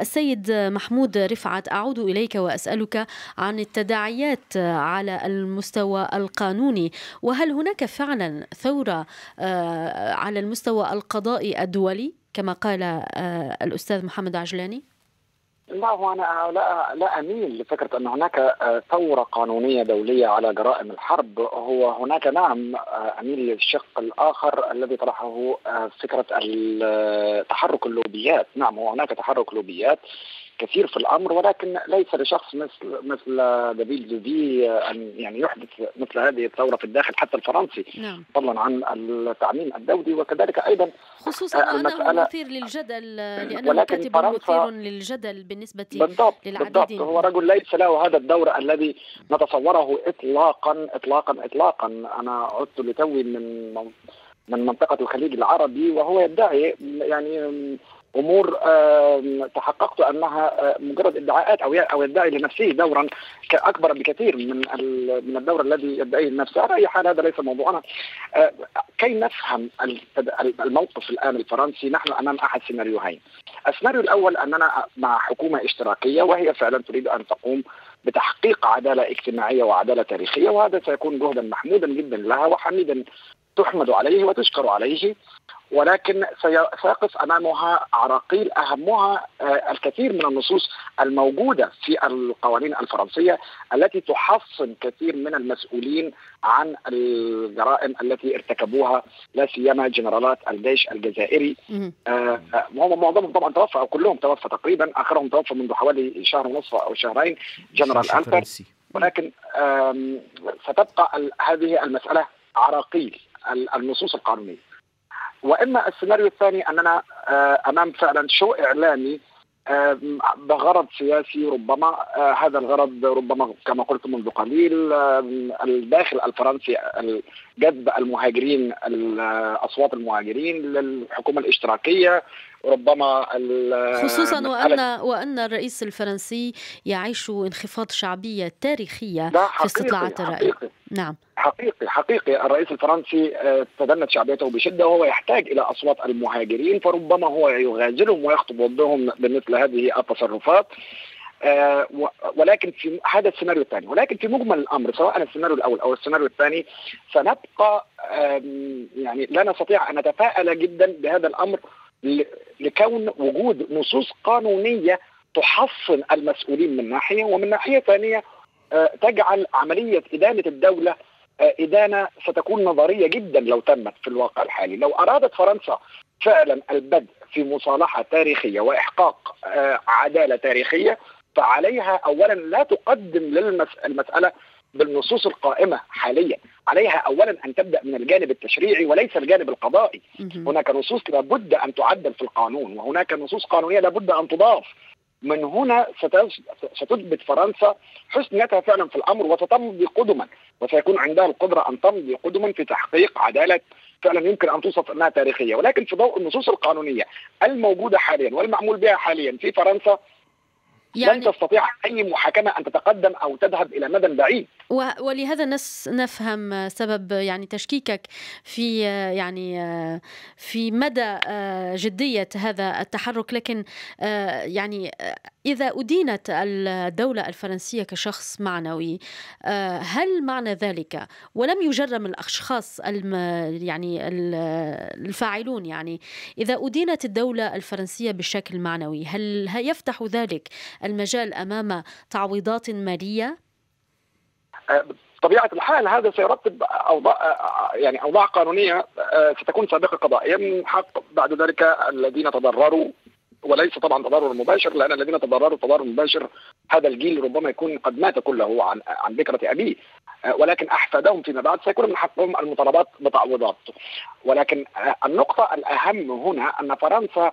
السيد محمود رفعت، أعود إليك وأسألك عن التداعيات على المستوى القانوني، وهل هناك فعلا ثورة على المستوى القضائي الدولي كما قال الأستاذ محمد عجلاني؟ لا، أنا لا أميل لفكرة أن هناك ثورة قانونية دولية على جرائم الحرب. هو هناك، نعم، أميل للشق الآخر الذي طرحه فكرة تحرك اللوبيات. نعم، هو هناك تحرك لوبيات كثير في الأمر، ولكن ليس لشخص مثل نبيل لوبين أن يعني يحدث مثل هذه الثورة في الداخل حتى الفرنسي. نعم. فضلا عن التعميم الدولي، وكذلك أيضا خصوصا أنه مثير للجدل، لأنه كاتب مثير للجدل بالنسبة للعديد. بالضبط، هو رجل ليس له هذا الدور الذي نتصوره إطلاقا. أنا عدت لتوي من منطقة الخليج العربي، وهو يدعي يعني امور تحققت انها مجرد ادعاءات، او يدعي لنفسه دورا اكبر بكثير من الدور الذي يدعيه لنفسه. على اي حال، هذا ليس موضوعنا. كي نفهم الموقف الان الفرنسي، نحن امام احد سيناريوهين. السيناريو الاول اننا مع حكومه اشتراكيه، وهي فعلا تريد ان تقوم بتحقيق عداله اجتماعيه وعداله تاريخيه، وهذا سيكون جهدا محمودا جدا لها وحميدا تحمد عليه وتشكر عليه، ولكن سيقف أمامها عراقيل أهمها الكثير من النصوص الموجودة في القوانين الفرنسية التي تحصن كثير من المسؤولين عن الجرائم التي ارتكبوها، لا سيما جنرالات الجيش الجزائري. معظمهم طبعا توفى، أو كلهم توفى تقريبا، آخرهم توفى منذ حوالي شهر ونصف أو شهرين، جنرال ألفر. ولكن ستبقى هذه المسألة عراقيل النصوص القانونية. وإما السيناريو الثاني أننا أمام فعلا شو إعلامي بغرض سياسي ربما. هذا الغرض ربما كما قلت منذ قليل الداخل الفرنسي، جذب المهاجرين، اصوات المهاجرين للحكومه الاشتراكيه ربما، خصوصا وان الرئيس الفرنسي يعيش انخفاض شعبيه تاريخيه في استطلاعات الرأي. حقيقي. نعم حقيقي الرئيس الفرنسي تدنت شعبيته بشده، وهو يحتاج الى اصوات المهاجرين، فربما هو يغازلهم ويخطب ضدهم بمثل هذه التصرفات. ولكن في هذا السيناريو الثاني، ولكن في مجمل الامر سواء السيناريو الاول او السيناريو الثاني سنبقى يعني لا نستطيع ان نتفائل جدا بهذا الامر، لكون وجود نصوص قانونيه تحصن المسؤولين من ناحيه، ومن ناحيه ثانيه تجعل عملية إدانة الدولة إدانة ستكون نظرية جدا لو تمت في الواقع الحالي. لو أرادت فرنسا فعلا البدء في مصالحة تاريخية وإحقاق عدالة تاريخية، فعليها أولا لا تقدم للمسألة بالنصوص القائمة حاليا، عليها أولا أن تبدأ من الجانب التشريعي وليس الجانب القضائي. هناك نصوص لابد أن تعدل في القانون، وهناك نصوص قانونية لابد أن تضاف. من هنا ستثبت فرنسا حسن نيتها فعلا في الأمر، وستمضي قدما، وسيكون عندها القدرة أن تمضي قدما في تحقيق عدالة فعلا يمكن أن توصف أنها تاريخية. ولكن في ضوء النصوص القانونية الموجودة حاليا والمعمول بها حاليا في فرنسا، يعني لن تستطيع أي محاكمة أن تتقدم أو تذهب إلى مدى بعيد. ولهذا نفهم سبب يعني تشكيكك في مدى جدية هذا التحرك. لكن يعني إذا أدينت الدولة الفرنسية كشخص معنوي، هل معنى ذلك ولم يجرم الأشخاص يعني الفاعلون، يعني إذا أدينت الدولة الفرنسية بشكل معنوي، هل يفتح ذلك المجال أمام تعويضات مالية؟ بطبيعة الحال هذا سيرتب أوضاع قانونية ستكون سابقة قضائيا، من حق بعد ذلك الذين تضرروا، وليس طبعا تضرر مباشر، لأن الذين تضرروا تضرر مباشر هذا الجيل ربما يكون قد مات كله عن ذكرة أبيه، ولكن أحفادهم فيما بعد سيكون من حقهم المطالبات بتعويضات. ولكن النقطة الأهم هنا أن فرنسا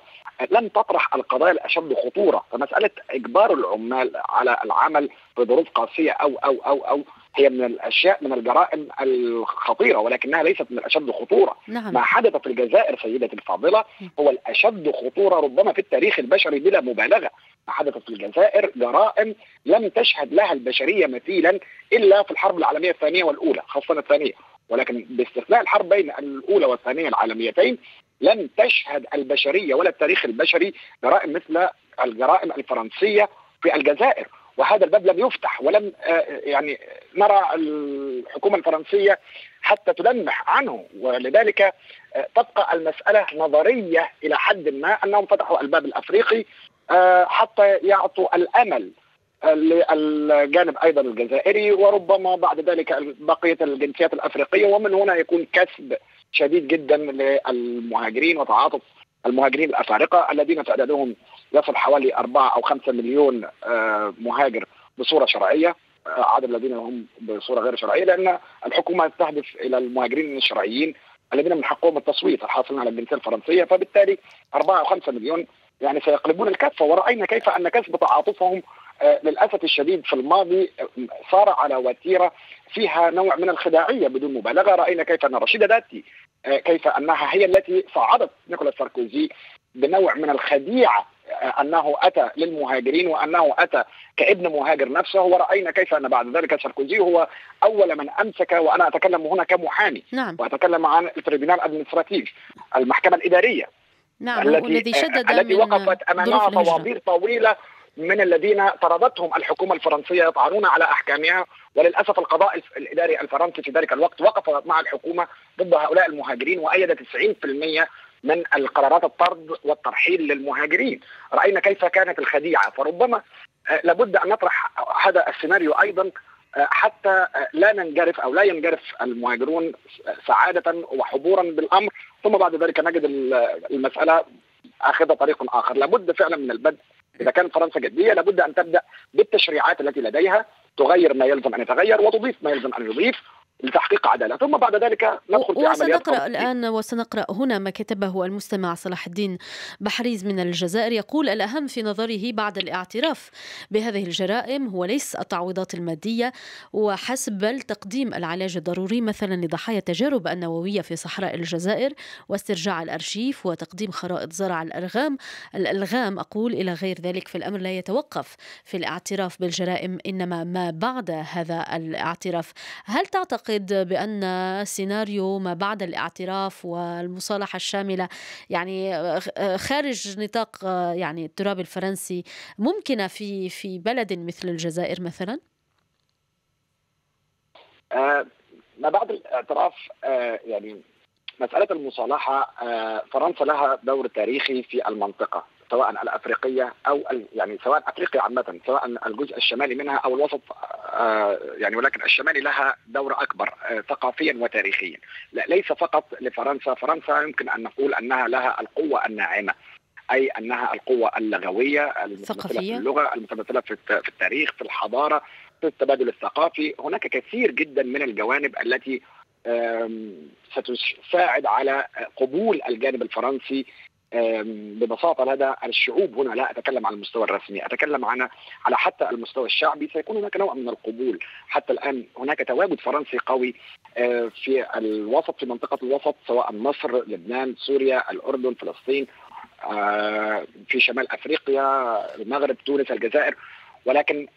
لم تطرح القضايا الأشد خطورة، فمسألة إجبار العمال على العمل في ظروف قاسية أو هي من الأشياء من الجرائم الخطيرة، ولكنها ليست من الأشد خطورة. نعم. ما حدث في الجزائر سيدتي الفاضلة هو الأشد خطورة ربما في التاريخ البشري بلا مبالغة. ما حدث في الجزائر جرائم لم تشهد لها البشرية مثيلا إلا في الحرب العالمية الثانية والأولى، خاصة الثانية، ولكن باستثناء الحرب بين الأولى والثانية العالميتين لم تشهد البشرية ولا التاريخ البشري جرائم مثل الجرائم الفرنسية في الجزائر. وهذا الباب لم يفتح، ولم يعني نرى الحكومة الفرنسية حتى تلمح عنه، ولذلك تبقى المسألة نظرية إلى حد ما. أنهم فتحوا الباب الأفريقي حتى يعطوا الأمل للجانب أيضا الجزائري، وربما بعد ذلك بقية الجنسيات الأفريقية، ومن هنا يكون كسب شديد جدا للمهاجرين وتعاطف المهاجرين الأفارقة الذين تعدادهم يصل حوالي 4 أو 5 مليون مهاجر بصورة شرعية، عدد الذين هم بصورة غير شرعية، لأن الحكومة تهدف إلى المهاجرين الشرعيين الذين من حقهم التصويت الحاصلين على الجنسية الفرنسية، فبالتالي 4 أو 5 مليون يعني سيقلبون الكفة. ورأينا كيف أن كسب تعاطفهم للأسف الشديد في الماضي صار على وتيرة فيها نوع من الخداعية بدون مبالغة. رأينا كيف أن رشيدة داتي كيف أنها هي التي صعدت نيكولا ساركوزي بنوع من الخديعة، أنه أتى للمهاجرين وأنه أتى كابن مهاجر نفسه. ورأينا كيف أن بعد ذلك ساركوزي هو أول من أمسك، وأنا أتكلم هنا كمحامي. نعم. وأتكلم عن التريبيونال الأدمنستراتيف، المحكمة الإدارية. نعم. التي شدد التي وقفت أمامها طوابير طويلة من الذين طردتهم الحكومة الفرنسية يطعنون على أحكامها، وللأسف القضاء الإداري الفرنسي في ذلك الوقت وقف مع الحكومة ضد هؤلاء المهاجرين، وأيد 90% من القرارات الطرد والترحيل للمهاجرين. رأينا كيف كانت الخديعة، فربما لابد أن نطرح هذا السيناريو أيضا حتى لا ننجرف أو لا ينجرف المهاجرون سعادة وحبورا بالأمر، ثم بعد ذلك نجد المسألة أخذ طريق آخر. لابد فعلا من البدء، إذا كانت فرنسا جدية لابد أن تبدأ بالتشريعات التي لديها، تغير ما يلزم أن يتغير وتضيف ما يلزم أن يضيف، لتحقيق عداله، ثم بعد ذلك ندخل في عمليات. وسنقرأ الآن وسنقرأ هنا ما كتبه المستمع صلاح الدين بحريز من الجزائر، يقول: الأهم في نظره بعد الاعتراف بهذه الجرائم هو ليس التعويضات المادية وحسب، بل تقديم العلاج الضروري مثلا لضحايا التجارب النووية في صحراء الجزائر، واسترجاع الأرشيف، وتقديم خرائط زرع الألغام أقول، إلى غير ذلك. في الأمر لا يتوقف في الاعتراف بالجرائم، إنما ما بعد هذا الاعتراف. هل تعتقد بأن سيناريو ما بعد الاعتراف والمصالحة الشاملة يعني خارج نطاق يعني التراب الفرنسي ممكنة في بلد مثل الجزائر مثلا؟ ما بعد الاعتراف يعني مسألة المصالحة، فرنسا لها دور تاريخي في المنطقة سواء الأفريقية أو يعني سواء أفريقيا عامة، سواء الجزء الشمالي منها أو الوسط يعني، ولكن الشمالي لها دور أكبر ثقافيا وتاريخيا، ليس فقط لفرنسا. فرنسا يمكن أن نقول أنها لها القوة الناعمة، أي أنها القوة اللغوية المتمثلة في اللغة، المتمثلة في التاريخ، في الحضارة، في التبادل الثقافي. هناك كثير جدا من الجوانب التي ستساعد على قبول الجانب الفرنسي ببساطة لدى الشعوب هنا. لا أتكلم على المستوى الرسمي، أتكلم على حتى المستوى الشعبي سيكون هناك نوع من القبول. حتى الآن هناك تواجد فرنسي قوي في الوسط، في منطقة الوسط، سواء مصر، لبنان، سوريا، الأردن، فلسطين، في شمال أفريقيا، المغرب، تونس، الجزائر. ولكن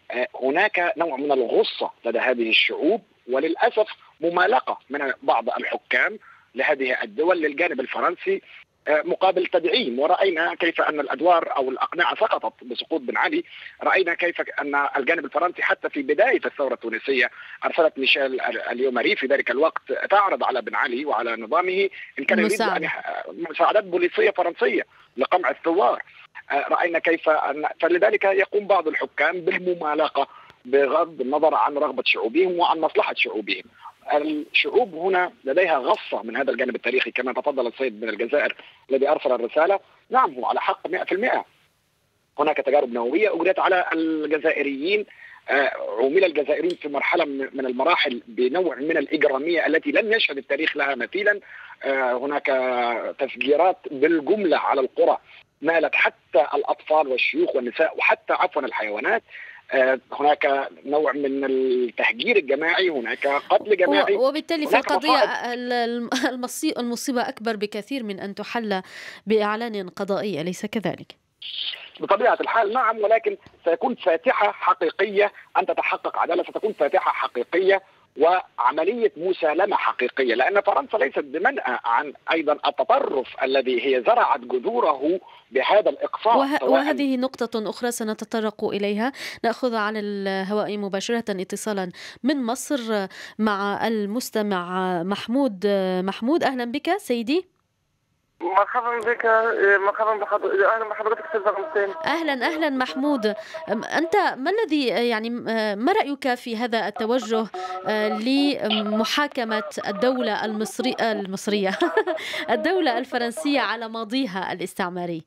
هناك نوع من الغصة لدى هذه الشعوب، وللأسف ممالقة من بعض الحكام لهذه الدول للجانب الفرنسي مقابل تدعيم. ورأينا كيف أن الأدوار أو الأقنعة سقطت بسقوط بن علي. رأينا كيف أن الجانب الفرنسي حتى في بداية الثورة التونسية أرسلت ميشيل اليومري في ذلك الوقت تعرض على بن علي وعلى نظامه إن كان يريد مساعدات بوليسية فرنسية لقمع الثوار. رأينا كيف أن، فلذلك يقوم بعض الحكام بالممالقة بغض النظر عن رغبة شعوبهم وعن مصلحة شعوبهم. الشعوب هنا لديها غصة من هذا الجانب التاريخي، كما تفضل السيد من الجزائر الذي أرسل الرسالة. نعم، هو على حق 100%. هناك تجارب نووية أجريت على الجزائريين، عُمل الجزائريين في مرحلة من المراحل بنوع من الإجرامية التي لم يشهد التاريخ لها مثيلا. هناك تفجيرات بالجملة على القرى نالت حتى الأطفال والشيوخ والنساء وحتى عفوا الحيوانات. هناك نوع من التهجير الجماعي، هناك قتل جماعي، وبالتالي فالقضية المصيبة أكبر بكثير من أن تحل بإعلان قضائي، أليس كذلك؟ بطبيعة الحال نعم، ولكن سيكون فاتحة حقيقية أن تتحقق عدالة، ستكون فاتحة حقيقية وعملية مسالمة حقيقية، لأن فرنسا ليست بمنأى عن أيضا التطرف الذي هي زرعت جذوره بهذا الإقصاء. وهذه نقطة أخرى سنتطرق إليها. نأخذ على الهواء مباشرة اتصالا من مصر مع المستمع محمود. أهلا بك سيدي. مرحبا بك، اهلا بحضرتك استاذ رامتان. اهلا محمود. انت ما الذي يعني ما رايك في هذا التوجه لمحاكمه الدوله المصريه الدوله الفرنسيه على ماضيها الاستعماري؟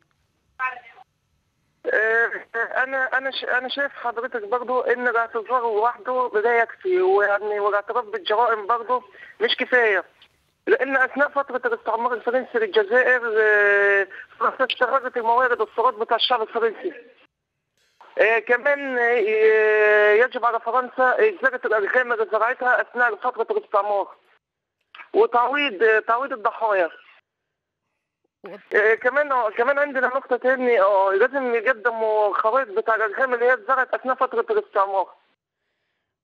انا شايف حضرتك برضو ان الاعتذار لوحده لا يكفي، ويعني والاعتراف بالجرائم برضو مش كفايه، لأن أثناء فترة الاستعمار الفرنسي للجزائر فرنسا استغلت الموارد والثروات بتاع الشعب الفرنسي. كمان يجب على فرنسا إزالة الألغام اللي زرعتها أثناء فترة الاستعمار وتعويض الضحايا. كمان عندنا نقطة تاني، لازم يقدموا خرائط بتاع الألغام اللي هي اتزرعت أثناء فترة الاستعمار.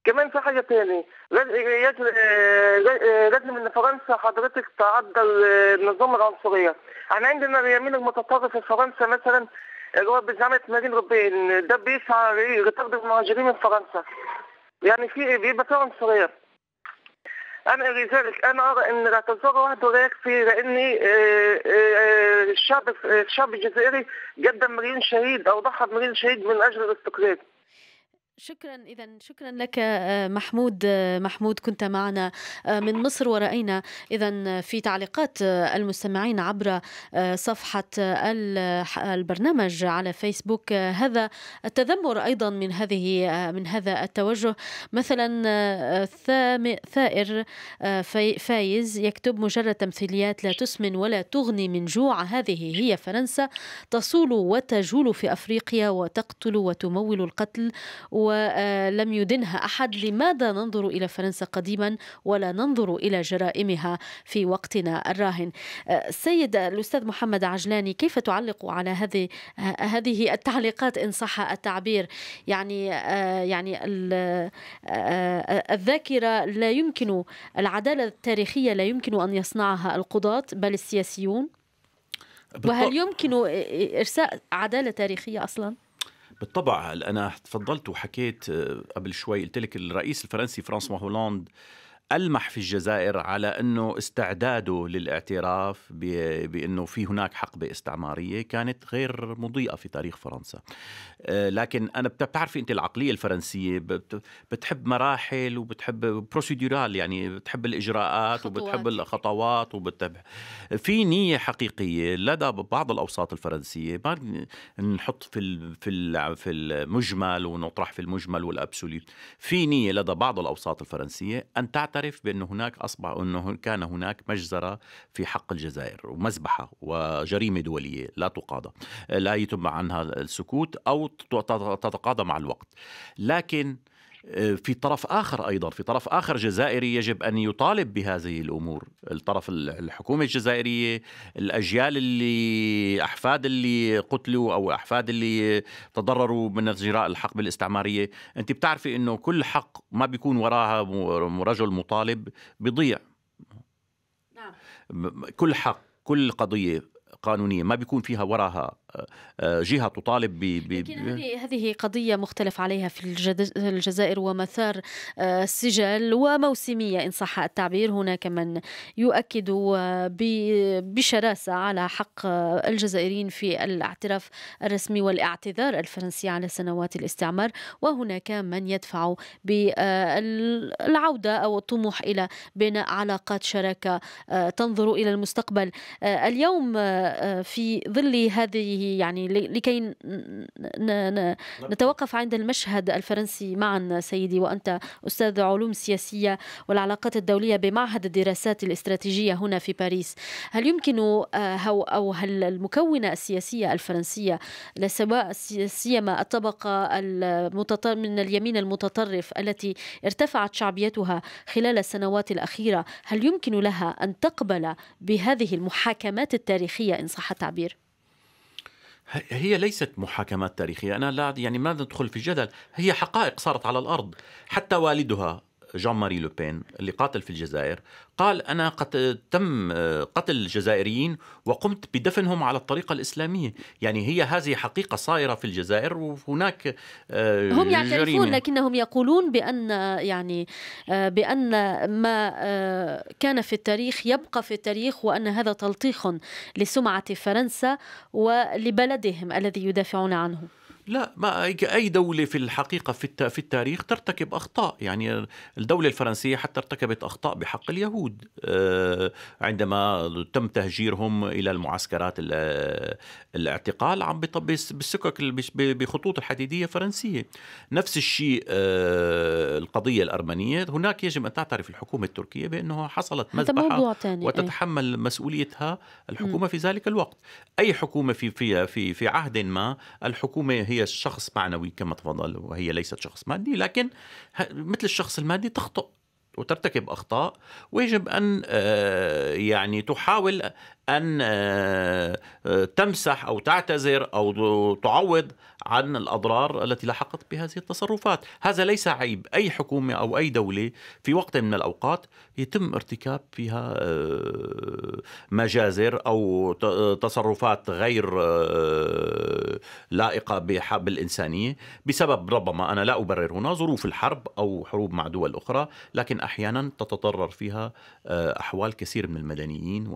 كمان في حاجة تاني، لازم إن فرنسا حضرتك تعدل نظام العنصرية. يعني عندنا اليمين المتطرف في فرنسا مثلا اللي هو بزعامة مارين روبين، ده بيسعى لطرد المهاجرين من فرنسا، يعني بيبقى في عنصرية. لذلك أنا أرى إن الاعتذار وحده لا يكفي، لأن الشعب الجزائري قدم مليون شهيد أو ضحى بمليون شهيد من أجل الاستقلال. شكرا. إذا شكرا لك محمود كنت معنا من مصر. ورأينا إذا في تعليقات المستمعين عبر صفحة البرنامج على فيسبوك هذا التذمر أيضا من هذا التوجه. مثلا ثائر فايز يكتب: مجرد تمثيليات لا تسمن ولا تغني من جوع، هذه هي فرنسا، تصول وتجول في أفريقيا وتقتل وتمول القتل ولم يدنها أحد. لماذا ننظر إلى فرنسا قديما ولا ننظر إلى جرائمها في وقتنا الراهن؟ السيد الأستاذ محمد عجلاني، كيف تعلق على هذه التعليقات إن صح التعبير؟ يعني الذاكرة لا يمكن، العدالة التاريخية لا يمكن أن يصنعها القضاة بل السياسيون. وهل يمكن إرساء عدالة تاريخية أصلا؟ بالطبع. أنا تفضلت وحكيت قبل شوي، قلت لك الرئيس الفرنسي فرانسوا هولاند ألمح في الجزائر على أنه استعداده للاعتراف بأنه في هناك حقبة استعمارية كانت غير مضيئة في تاريخ فرنسا. لكن أنا بتعرفي أنت العقلية الفرنسية بتحب مراحل وبتحب بروسيدورال، يعني بتحب الإجراءات خطوات. وبتحب الخطوات وبتحب في نية حقيقية لدى بعض الأوساط الفرنسية، ما نحط في المجمل ونطرح في المجمل والأبسوليت. في نية لدى بعض الأوساط الفرنسية أن تعترف بأنه هناك أصبح أنه كان هناك مجزرة في حق الجزائر ومذبحة وجريمة دولية لا تقاضى، لا يتم عنها السكوت أو تتقاضى مع الوقت. لكن في طرف آخر أيضا، في طرف آخر جزائري يجب أن يطالب بهذه الأمور، الطرف الحكومة الجزائرية، الأجيال اللي أحفاد اللي قتلوا أو أحفاد اللي تضرروا من إجراء الحقبة الاستعمارية. أنت بتعرفي أنه كل حق ما بيكون وراها رجل مطالب بيضيع. كل حق، كل قضية قانونية ما بيكون فيها وراها جهة تطالب هذه قضية مختلف عليها في الجزائر ومثار السجال وموسمية إن صح التعبير. هناك من يؤكد بشراسة على حق الجزائريين في الاعتراف الرسمي والاعتذار الفرنسي على سنوات الاستعمار، وهناك من يدفع بالعودة أو الطموح إلى بناء علاقات شراكة تنظر إلى المستقبل. اليوم في ظل هذه، يعني لكي نتوقف عند المشهد الفرنسي معا سيدي، وأنت أستاذ علوم سياسية والعلاقات الدولية بمعهد الدراسات الاستراتيجية هنا في باريس، هل يمكن أو هل المكونة السياسية الفرنسية، سواء سيما الطبقة من اليمين المتطرف التي ارتفعت شعبيتها خلال السنوات الأخيرة، هل يمكن لها أن تقبل بهذه المحاكمات التاريخية إن صح التعبير؟ هي ليست محاكمات تاريخية، أنا لا يعني ما ندخل في الجدل، هي حقائق صارت على الأرض. حتى والدها جان ماري لوبين اللي قاتل في الجزائر قال أنا قد تم قتل جزائريين وقمت بدفنهم على الطريقة الإسلامية. يعني هي هذه حقيقة صايرة في الجزائر، وهناك هم يعترفون لكنهم يقولون بأن ما كان في التاريخ يبقى في التاريخ، وأن هذا تلطيخ لسمعة فرنسا ولبلدهم الذي يدافعون عنه. لا، ما أي دولة في الحقيقة في التاريخ ترتكب أخطاء. يعني الدولة الفرنسية حتى ارتكبت أخطاء بحق اليهود عندما تم تهجيرهم إلى المعسكرات الاعتقال عم بالسكك بخطوط الحديدية فرنسية. نفس الشيء القضية الأرمنية، هناك يجب أن تعترف الحكومة التركية بأنه حصلت مذبحة وتتحمل مسؤوليتها الحكومة في ذلك الوقت. أي حكومة في عهد ما، الحكومة هي شخص معنوي كما تفضل وهي ليست شخص مادي، لكن مثل الشخص المادي تخطئ وترتكب أخطاء، ويجب أن يعني تحاول أن تمسح أو تعتذر أو تعوض عن الأضرار التي لحقت بهذه التصرفات. هذا ليس عيب أي حكومة أو أي دولة في وقت من الأوقات يتم ارتكاب فيها مجازر أو تصرفات غير لائقة بالإنسانية بسبب ربما، أنا لا أبرر هنا، ظروف الحرب أو حروب مع دول أخرى، لكن أحيانا تتضرر فيها أحوال كثير من المدنيين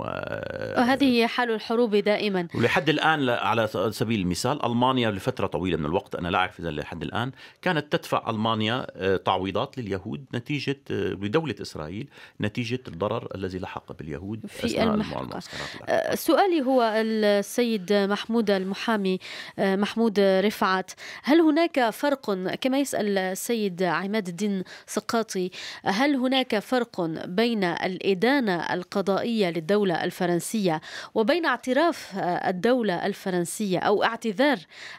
هذه حال الحروب دائما. ولحد الآن على سبيل المثال ألمانيا لفترة طويلة من الوقت، أنا لا أعرف إذا لحد الآن، كانت تدفع ألمانيا تعويضات لليهود نتيجة لدولة إسرائيل نتيجة الضرر الذي لحق باليهود في المحرقة. سؤالي هو السيد محمود المحامي محمود رفعت، هل هناك فرق كما يسأل السيد عماد الدين سقاطي، هل هناك فرق بين الإدانة القضائية للدولة الفرنسية وبين اعتراف الدولة الفرنسية أو اعتذار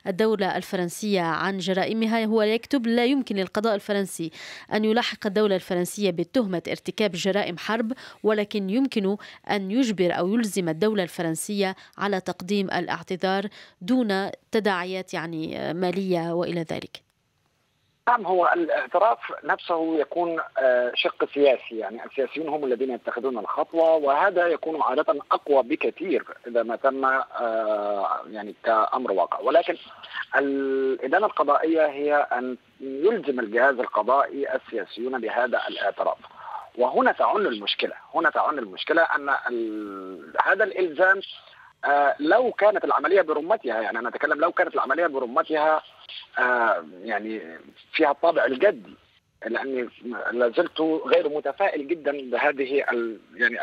الدولة الفرنسية عن جرائمها؟ هو يكتب: لا يمكن للقضاء الفرنسي أن يلاحق الدولة الفرنسية بتهمة ارتكاب جرائم حرب، ولكن يمكن أن يجبر أو يلزم الدولة الفرنسية على تقديم الاعتذار دون تداعيات يعني مالية وإلى ذلك. نعم، هو الاعتراف نفسه يكون شق سياسي، يعني السياسيون هم الذين يتخذون الخطوة، وهذا يكون عادة أقوى بكثير إذا ما تم يعني كأمر واقع. ولكن الإدانة القضائية هي أن يلزم الجهاز القضائي السياسيون بهذا الاعتراف، وهنا تعن المشكلة. هنا تعن المشكلة أن هذا الإلزام لو كانت العملية برمتها، يعني أنا أتكلم لو كانت العملية برمتها يعني فيها الطابع الجدي، لأني لازلت غير متفائل جدا بهذه يعني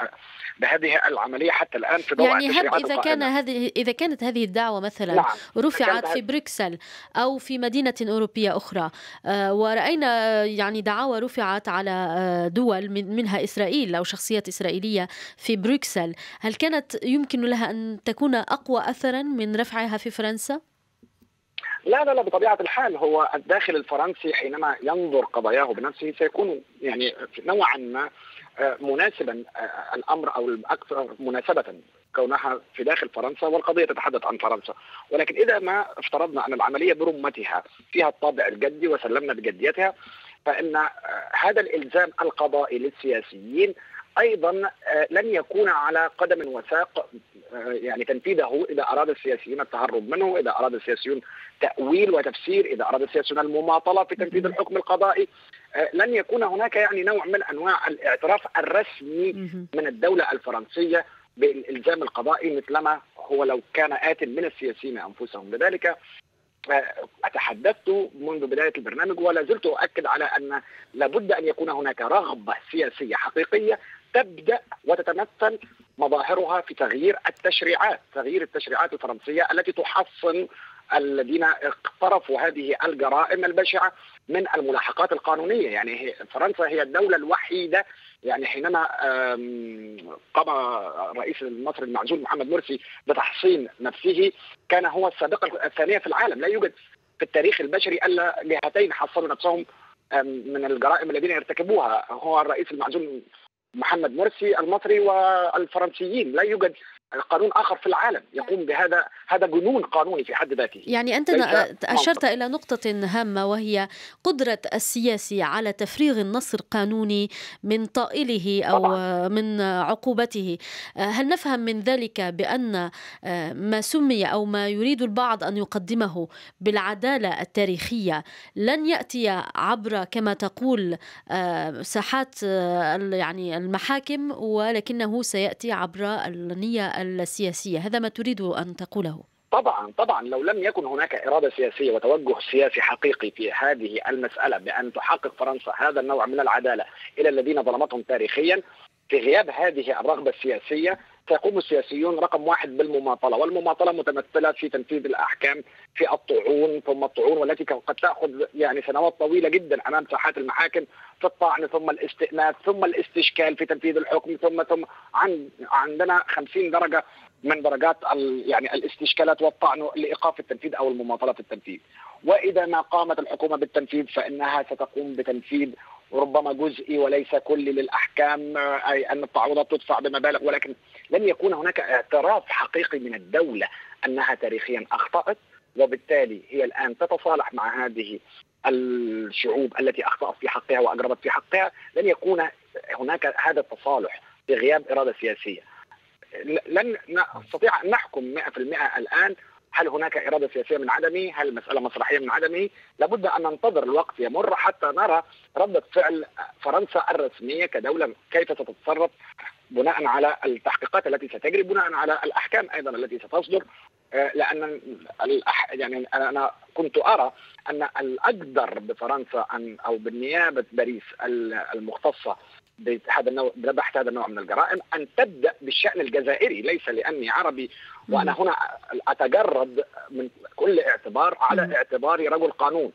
بهذه العملية حتى الآن في ضوء التشريعات القائمة. يعني إذا كانت هذه الدعوة مثلا رفعت في بروكسل أو في مدينة أوروبية أخرى، ورأينا يعني دعاوى رفعت على دول منها إسرائيل أو شخصيات إسرائيلية في بروكسل، هل كانت يمكن لها أن تكون أقوى أثرا من رفعها في فرنسا؟ لا لا لا، بطبيعة الحال هو الداخل الفرنسي حينما ينظر قضاياه بنفسه سيكون يعني نوعا ما مناسبا الأمر، أو الأكثر مناسبة كونها في داخل فرنسا والقضية تتحدث عن فرنسا. ولكن إذا ما افترضنا أن العملية برمتها فيها الطابع الجدي وسلمنا بجديتها، فإن هذا الإلزام القضائي للسياسيين أيضا لن يكون على قدم وساق يعني تنفيذه إذا أراد السياسيون التهرب منه، إذا أراد السياسيون تأويل وتفسير، إذا أراد السياسيون المماطلة في تنفيذ الحكم القضائي. لن يكون هناك يعني نوع من أنواع الاعتراف الرسمي من الدولة الفرنسية بالإلزام القضائي مثلما هو لو كان آت من السياسيين أنفسهم. لذلك تحدثت منذ بداية البرنامج ولا زلت أؤكد على أن لابد أن يكون هناك رغبة سياسية حقيقية تبدأ وتتمثل مظاهرها في تغيير التشريعات، تغيير التشريعات الفرنسية التي تحصن الذين اقترفوا هذه الجرائم البشعة من الملاحقات القانونية. يعني فرنسا هي الدولة الوحيدة، يعني حينما قام رئيس مصر المعزول محمد مرسي بتحصين نفسه كان هو السابقة الثانية في العالم، لا يوجد في التاريخ البشري إلا جهتين حصنوا نفسهم من الجرائم الذين يرتكبوها، هو الرئيس المعزول محمد مرسي المصري والفرنسيين. لا يوجد قانون آخر في العالم يقوم بهذا، هذا جنون قانوني في حد ذاته. يعني أنت أشرت إلى نقطة هامة وهي قدرة السياسي على تفريغ النصر القانوني من طائله أو طبعا من عقوبته. هل نفهم من ذلك بأن ما سمي أو ما يريد البعض أن يقدمه بالعدالة التاريخية لن يأتي عبر كما تقول ساحات يعني المحاكم، ولكنه سيأتي عبر النية السياسية؟ هذا ما تريد أن تقوله؟ طبعا طبعا، لو لم يكن هناك إرادة سياسية وتوجه سياسي حقيقي في هذه المسألة بأن تحقق فرنسا هذا النوع من العدالة إلى الذين ظلمتهم تاريخيا، في غياب هذه الرغبة السياسية سيقوم السياسيون رقم واحد بالمماطلة، والمماطلة متمثلة في تنفيذ الأحكام، في الطعون ثم الطعون، والتي قد تأخذ يعني سنوات طويلة جدا أمام ساحات المحاكم، في الطعن ثم الاستئناف ثم الاستشكال في تنفيذ الحكم، ثم عندنا 50 درجة من درجات يعني الاستشكالات والطعن لإيقاف التنفيذ أو المماطلة في التنفيذ. وإذا ما قامت الحكومة بالتنفيذ فإنها ستقوم بتنفيذ ربما جزئي وليس كلي للأحكام، أي أن التعويضات تدفع بمبالغ، ولكن لن يكون هناك اعتراف حقيقي من الدولة أنها تاريخيا أخطأت، وبالتالي هي الآن تتصالح مع هذه الشعوب التي أخطأت في حقها وأجربت في حقها. لن يكون هناك هذا التصالح بغياب إرادة سياسية. لن نستطيع أن نحكم 100% الآن هل هناك إرادة سياسية من عدمي؟ هل المسألة مسرحية من عدمي؟ لابد أن ننتظر الوقت يمر حتى نرى ردة فعل فرنسا الرسمية كدولة كيف ستتصرف بناء على التحقيقات التي ستجري، بناء على الأحكام أيضا التي ستصدر. لأن يعني أنا كنت أرى أن الأقدر بفرنسا أن أو بالنيابة باريس المختصة بهذا النوع ببحث هذا النوع من الجرائم أن تبدأ بالشأن الجزائري، ليس لأني عربي وأنا هنا أتجرد من كل اعتبار على اعتباري رجل قانون،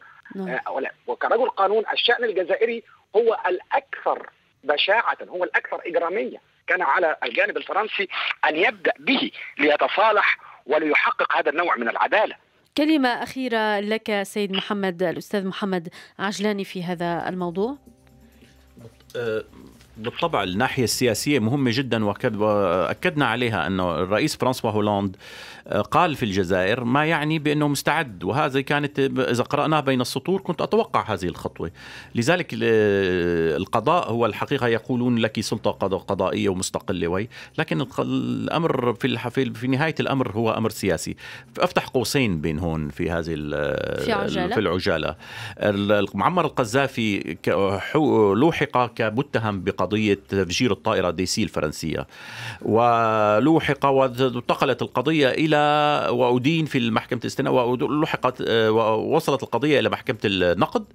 وكرجل قانون الشأن الجزائري هو الأكثر بشاعة، هو الأكثر إجرامية، كان على الجانب الفرنسي أن يبدأ به ليتصالح وليحقق هذا النوع من العدالة. كلمة أخيرة لك سيد محمد، الأستاذ محمد عجلاني في هذا الموضوع. بالطبع الناحية السياسية مهمة جدا، وأكدنا عليها أنه الرئيس فرانسوا هولاند قال في الجزائر ما يعني بأنه مستعد، وهذا كانت إذا قرأناه بين السطور كنت أتوقع هذه الخطوة. لذلك القضاء هو الحقيقة يقولون لك سلطة قضائية ومستقلة لكن الأمر في نهاية الأمر هو أمر سياسي. أفتح قوسين بين هون في هذه في العجالة. معمر القذافي لوحق كمتهم بقضية تفجير الطائرة ديسي الفرنسية، ولوحق وانتقلت القضية إلى وأدين في محكمة الاستئناف، ولحقت ووصلت القضية إلى محكمة النقد،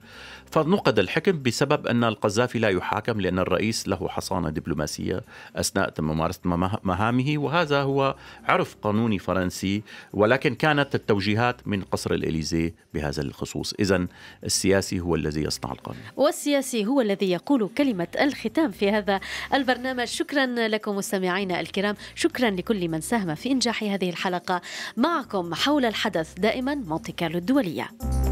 فنقد الحكم بسبب أن القذافي لا يحاكم لأن الرئيس له حصانة دبلوماسية أثناء ممارسة مهامه، وهذا هو عرف قانوني فرنسي، ولكن كانت التوجيهات من قصر الإليزيه بهذا الخصوص. إذن السياسي هو الذي يصنع القانون، والسياسي هو الذي يقول كلمة الختام في هذا البرنامج. شكرا لكم مستمعينا الكرام، شكرا لكل من ساهم في إنجاح هذه الحلقة. معكم حول الحدث دائما مونتي كارلو الدولية.